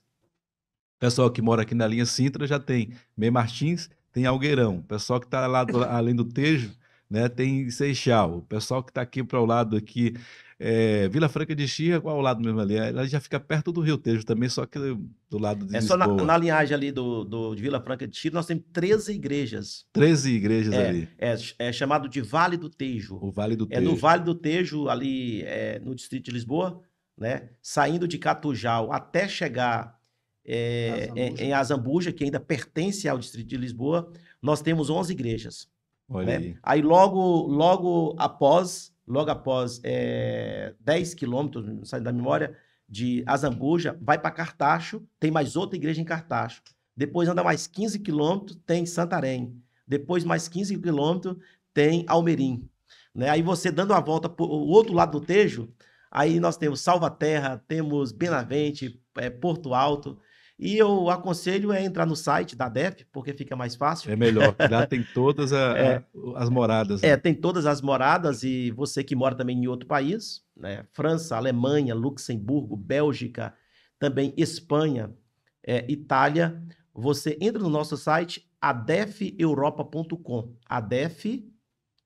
pessoal que mora aqui na linha Sintra já tem Mem Martins, tem Algueirão, pessoal que está lá do, além do Tejo, né, tem Seixal, o pessoal que está aqui para o lado aqui, é, Vila Franca de Xia, qual é o lado mesmo ali? Ela já fica perto do Rio Tejo também, só que do lado de é Lisboa. Só na, na linhagem ali do, do, de Vila Franca de Xia, nós temos treze igrejas. treze igrejas é, ali. É, é chamado de Vale do Tejo. O Vale do Tejo. É no Vale do Tejo, ali é, no distrito de Lisboa, né, saindo de Catujal até chegar é, Azambuja. Em Azambuja, que ainda pertence ao distrito de Lisboa, nós temos onze igrejas. Olha aí. Né? Aí logo, logo após, logo após é, dez quilômetros, não sai da memória, de Azambuja, vai para Cartaxo, tem mais outra igreja em Cartaxo. Depois anda mais quinze quilômetros, tem Santarém. Depois mais quinze quilômetros, tem Almerim. Né? Aí você dando a volta para o outro lado do Tejo, aí nós temos Salvaterra, temos Benavente, é, Porto Alto. E eu aconselho é entrar no site da ADEFE, porque fica mais fácil. É melhor, lá tem todas a, é, a, as moradas. É, tem todas as moradas, e você que mora também em outro país, né? França, Alemanha, Luxemburgo, Bélgica, também Espanha, é, Itália, você entra no nosso site adefe europa ponto com, adefe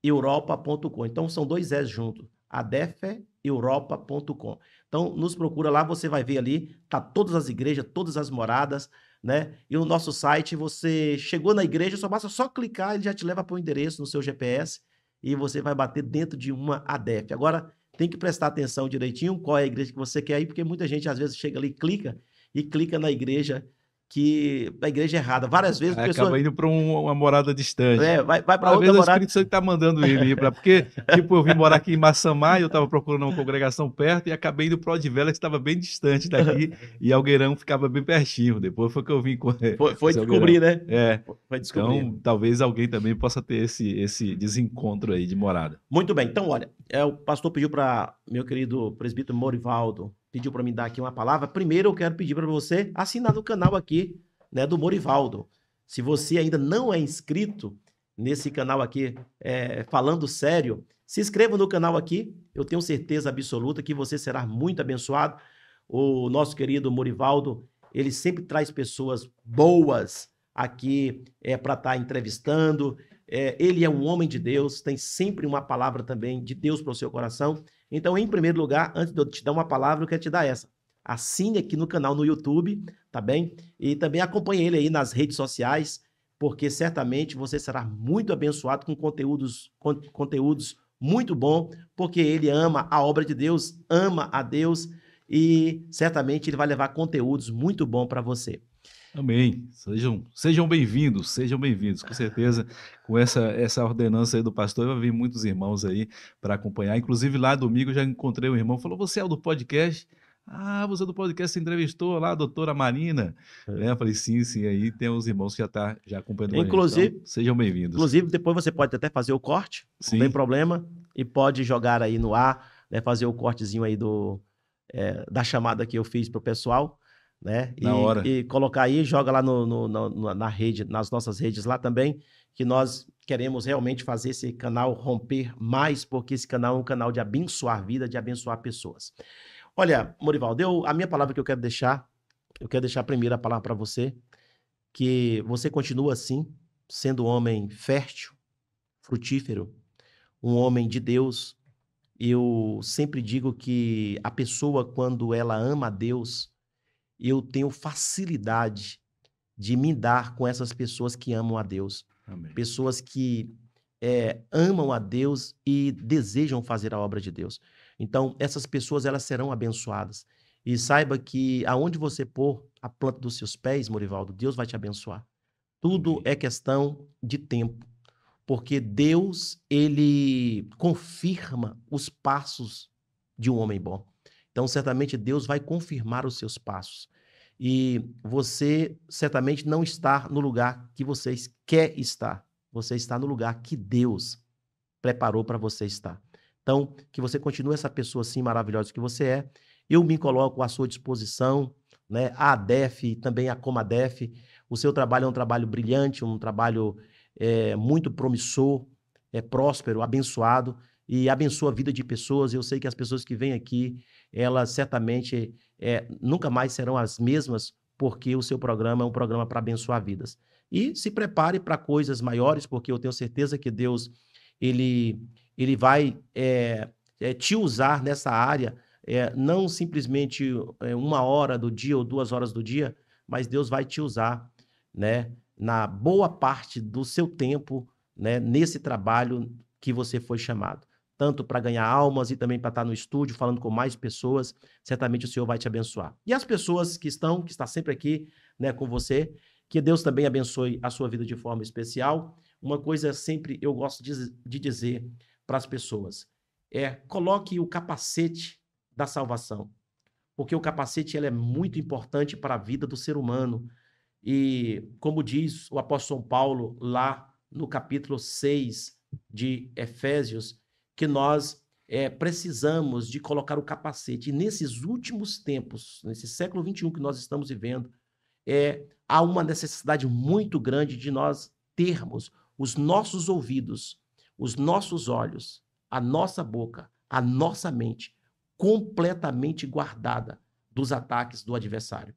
europa ponto com. Então são dois S juntos, adefe europa ponto com. Então, nos procura lá, você vai ver ali, tá todas as igrejas, todas as moradas, né? E no nosso site, você chegou na igreja, só basta só clicar, ele já te leva para o endereço no seu G P S e você vai bater dentro de uma ADEFE. Agora, tem que prestar atenção direitinho qual é a igreja que você quer ir, porque muita gente, às vezes, chega ali e clica, e clica na igreja que a igreja é errada. Várias vezes... Acaba pessoa... indo para um, uma morada distante. É, vai, vai para outra vez, morada. O Espírito Santo está mandando ele ir para... Porque, tipo, eu vim morar aqui em Massamá e eu estava procurando uma congregação perto e acabei indo para Odivela, que estava bem distante daqui, e Algueirão ficava bem pertinho. Depois foi que eu vim... Com... Foi, foi descobrir, né? É. Foi descobrir. Então, talvez alguém também possa ter esse, esse desencontro aí de morada. Muito bem. Então, olha, é, o pastor pediu para meu querido presbítero Morivaldo pediu para mim dar aqui uma palavra. Primeiro eu quero pedir para você assinar no canal aqui, né, do Morivaldo. Se você ainda não é inscrito nesse canal aqui, é, Falando Sério, se inscreva no canal aqui. Eu tenho certeza absoluta que você será muito abençoado. O nosso querido Morivaldo, ele sempre traz pessoas boas aqui é, para estar tá entrevistando. É, ele é um homem de Deus, tem sempre uma palavra também de Deus para o seu coração. Então, em primeiro lugar, antes de eu te dar uma palavra, eu quero te dar essa. Assine aqui no canal no YouTube, tá bem? E também acompanhe ele aí nas redes sociais, porque certamente você será muito abençoado com conteúdos, com, conteúdos muito bons, porque ele ama a obra de Deus, ama a Deus, e certamente ele vai levar conteúdos muito bons para você. Amém. Sejam, sejam bem-vindos, sejam bem-vindos. Com certeza, com essa, essa ordenança aí do pastor, vai vir muitos irmãos aí para acompanhar. Inclusive, lá domingo eu já encontrei um irmão, falou, você é o do podcast? Ah, você é do podcast, você entrevistou lá a doutora Marina. É. Eu falei, sim, sim, aí tem uns irmãos que já estão tá, já acompanhando. Inclusive, então, sejam bem-vindos. Inclusive, depois você pode até fazer o corte, sim, não tem problema, e pode jogar aí no ar, né, fazer o cortezinho aí do, é, da chamada que eu fiz para o pessoal. Né? Na e, hora. E colocar aí, joga lá no, no, no, na rede, nas nossas redes lá também, que nós queremos realmente fazer esse canal romper mais, porque esse canal é um canal de abençoar vida, de abençoar pessoas. Olha, Morivaldo, eu, a minha palavra que eu quero deixar, eu quero deixar primeiro a palavra para você, que você continua assim, sendo um homem fértil, frutífero, um homem de Deus. Eu sempre digo que a pessoa, quando ela ama a Deus, eu tenho facilidade de me dar com essas pessoas que amam a Deus. Amém. Pessoas que é, amam a Deus e desejam fazer a obra de Deus. Então, essas pessoas, elas serão abençoadas. E saiba que aonde você pôr a planta dos seus pés, Morivaldo, Deus vai te abençoar. Tudo, amém, é questão de tempo. Porque Deus, ele confirma os passos de um homem bom. Então, certamente, Deus vai confirmar os seus passos. E você, certamente, não está no lugar que você quer estar. Você está no lugar que Deus preparou para você estar. Então, que você continue essa pessoa assim maravilhosa que você é. Eu me coloco à sua disposição né? A ADEFE, também a Comadefe. O seu trabalho é um trabalho brilhante, um trabalho é, muito promissor, é próspero, abençoado, e abençoa a vida de pessoas. Eu sei que as pessoas que vêm aqui, elas certamente é, nunca mais serão as mesmas, porque o seu programa é um programa para abençoar vidas. E se prepare para coisas maiores, porque eu tenho certeza que Deus ele, ele vai é, é, te usar nessa área, é, não simplesmente uma hora do dia ou duas horas do dia, mas Deus vai te usar, né, na boa parte do seu tempo, né, nesse trabalho que você foi chamado, tanto para ganhar almas e também para estar no estúdio falando com mais pessoas. Certamente o Senhor vai te abençoar. E as pessoas que estão, que está sempre aqui, né, com você, que Deus também abençoe a sua vida de forma especial. Uma coisa sempre eu gosto de, de dizer para as pessoas é: coloque o capacete da salvação, porque o capacete ele é muito importante para a vida do ser humano. E como diz o apóstolo São Paulo lá no capítulo seis de Efésios, que nós é, precisamos de colocar o capacete. E nesses últimos tempos, nesse século vinte e um que nós estamos vivendo, é, há uma necessidade muito grande de nós termos os nossos ouvidos, os nossos olhos, a nossa boca, a nossa mente completamente guardada dos ataques do adversário.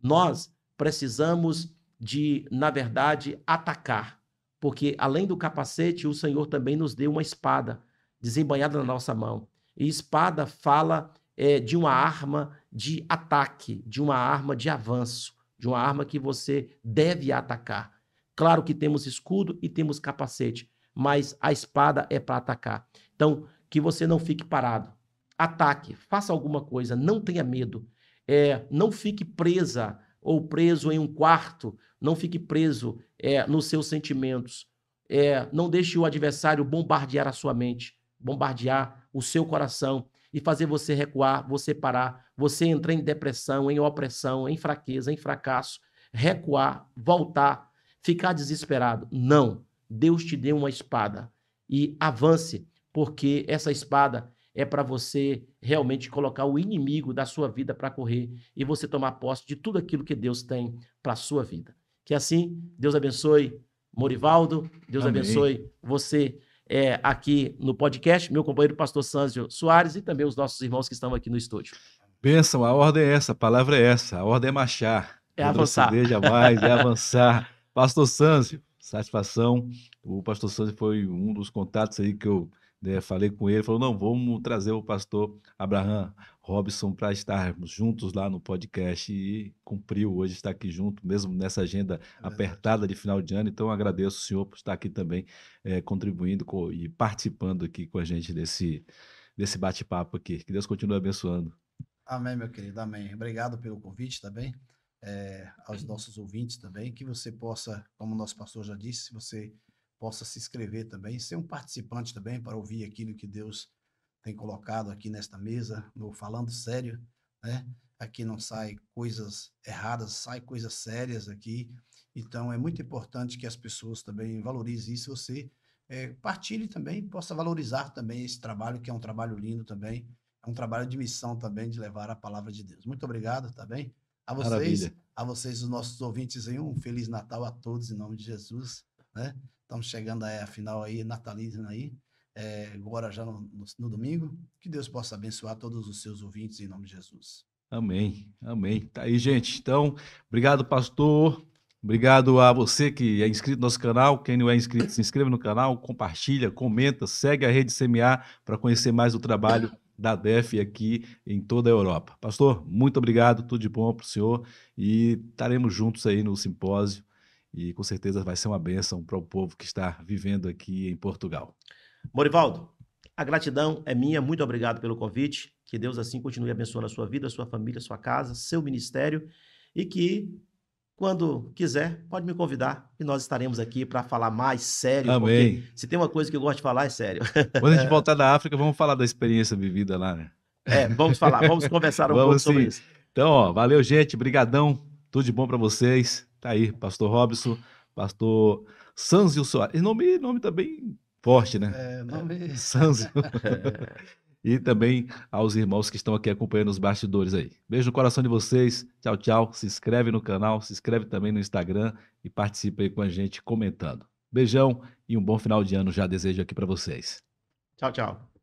Nós precisamos de, na verdade, atacar, porque além do capacete, o Senhor também nos deu uma espada desembanhada na nossa mão. E espada fala é, de uma arma de ataque, de uma arma de avanço, de uma arma que você deve atacar. Claro que temos escudo e temos capacete, mas a espada é para atacar. Então, que você não fique parado. Ataque, faça alguma coisa, não tenha medo. É, não fique presa ou preso em um quarto, não fique preso é, nos seus sentimentos. É, não deixe o adversário bombardear a sua mente, bombardear o seu coração e fazer você recuar, você parar, você entrar em depressão, em opressão, em fraqueza, em fracasso, recuar, voltar, ficar desesperado. Não, Deus te deu uma espada e avance, porque essa espada é para você realmente colocar o inimigo da sua vida para correr e você tomar posse de tudo aquilo que Deus tem para a sua vida. Que assim, Deus abençoe Morivaldo, Deus Amém. abençoe você é, aqui no podcast, meu companheiro pastor Sâncio Soares e também os nossos irmãos que estão aqui no estúdio. Bênção, a ordem é essa, a palavra é essa, a ordem é marchar. É avançar. Jamais, é avançar. Pastor Sâncio, satisfação. O pastor Sâncio foi um dos contatos aí que eu né, falei com ele, falou, não, vamos trazer o pastor Abraham Robson para estarmos juntos lá no podcast e cumpriu hoje estar aqui junto, mesmo nessa agenda é apertada de final de ano. Então, agradeço o senhor por estar aqui também é, contribuindo com, e participando aqui com a gente desse, desse bate-papo aqui. Que Deus continue abençoando. Amém, meu querido, amém. Obrigado pelo convite também, é, aos nossos ouvintes também, que você possa, como o nosso pastor já disse, você possa se inscrever também, ser um participante também para ouvir aquilo que Deus tem colocado aqui nesta mesa, no Falando Sério, né? Aqui não sai coisas erradas, sai coisas sérias aqui. Então, é muito importante que as pessoas também valorizem isso, você é, partilhe também, possa valorizar também esse trabalho, que é um trabalho lindo também, é um trabalho de missão também, de levar a palavra de Deus. Muito obrigado, tá bem? A vocês, Maravilha. a vocês, os nossos ouvintes, aí, um Feliz Natal a todos, em nome de Jesus, né? Estamos chegando aí, a final aí, natalina aí. É, agora já no, no, no domingo, que Deus possa abençoar todos os seus ouvintes em nome de Jesus. Amém, amém. Tá aí, gente. Então, obrigado, pastor. Obrigado a você que é inscrito no nosso canal. Quem não é inscrito, se inscreva no canal, compartilha, comenta, segue a Rede C M A para conhecer mais o trabalho da ADEFE aqui em toda a Europa. Pastor, muito obrigado, tudo de bom para o senhor e estaremos juntos aí no simpósio e com certeza vai ser uma bênção para o povo que está vivendo aqui em Portugal. Morivaldo, a gratidão é minha, muito obrigado pelo convite, que Deus assim continue abençoando a sua vida, a sua família, a sua casa, seu ministério e que, quando quiser, pode me convidar e nós estaremos aqui para falar mais sério. Amém. Se tem uma coisa que eu gosto de falar, é sério. Quando a gente voltar da África, vamos falar da experiência vivida lá, né? É, vamos falar, vamos conversar um vamos pouco sim. sobre isso. Então, ó, valeu gente, brigadão, tudo de bom para vocês. Tá aí, pastor Robson, pastor Sâncio Soares, nome, nome também... Forte, né? É, nome... Sâncio. e também aos irmãos que estão aqui acompanhando os bastidores aí. Beijo no coração de vocês, tchau, tchau. Se inscreve no canal, se inscreve também no Instagram e participe aí com a gente comentando. Beijão e um bom final de ano já desejo aqui para vocês. Tchau, tchau.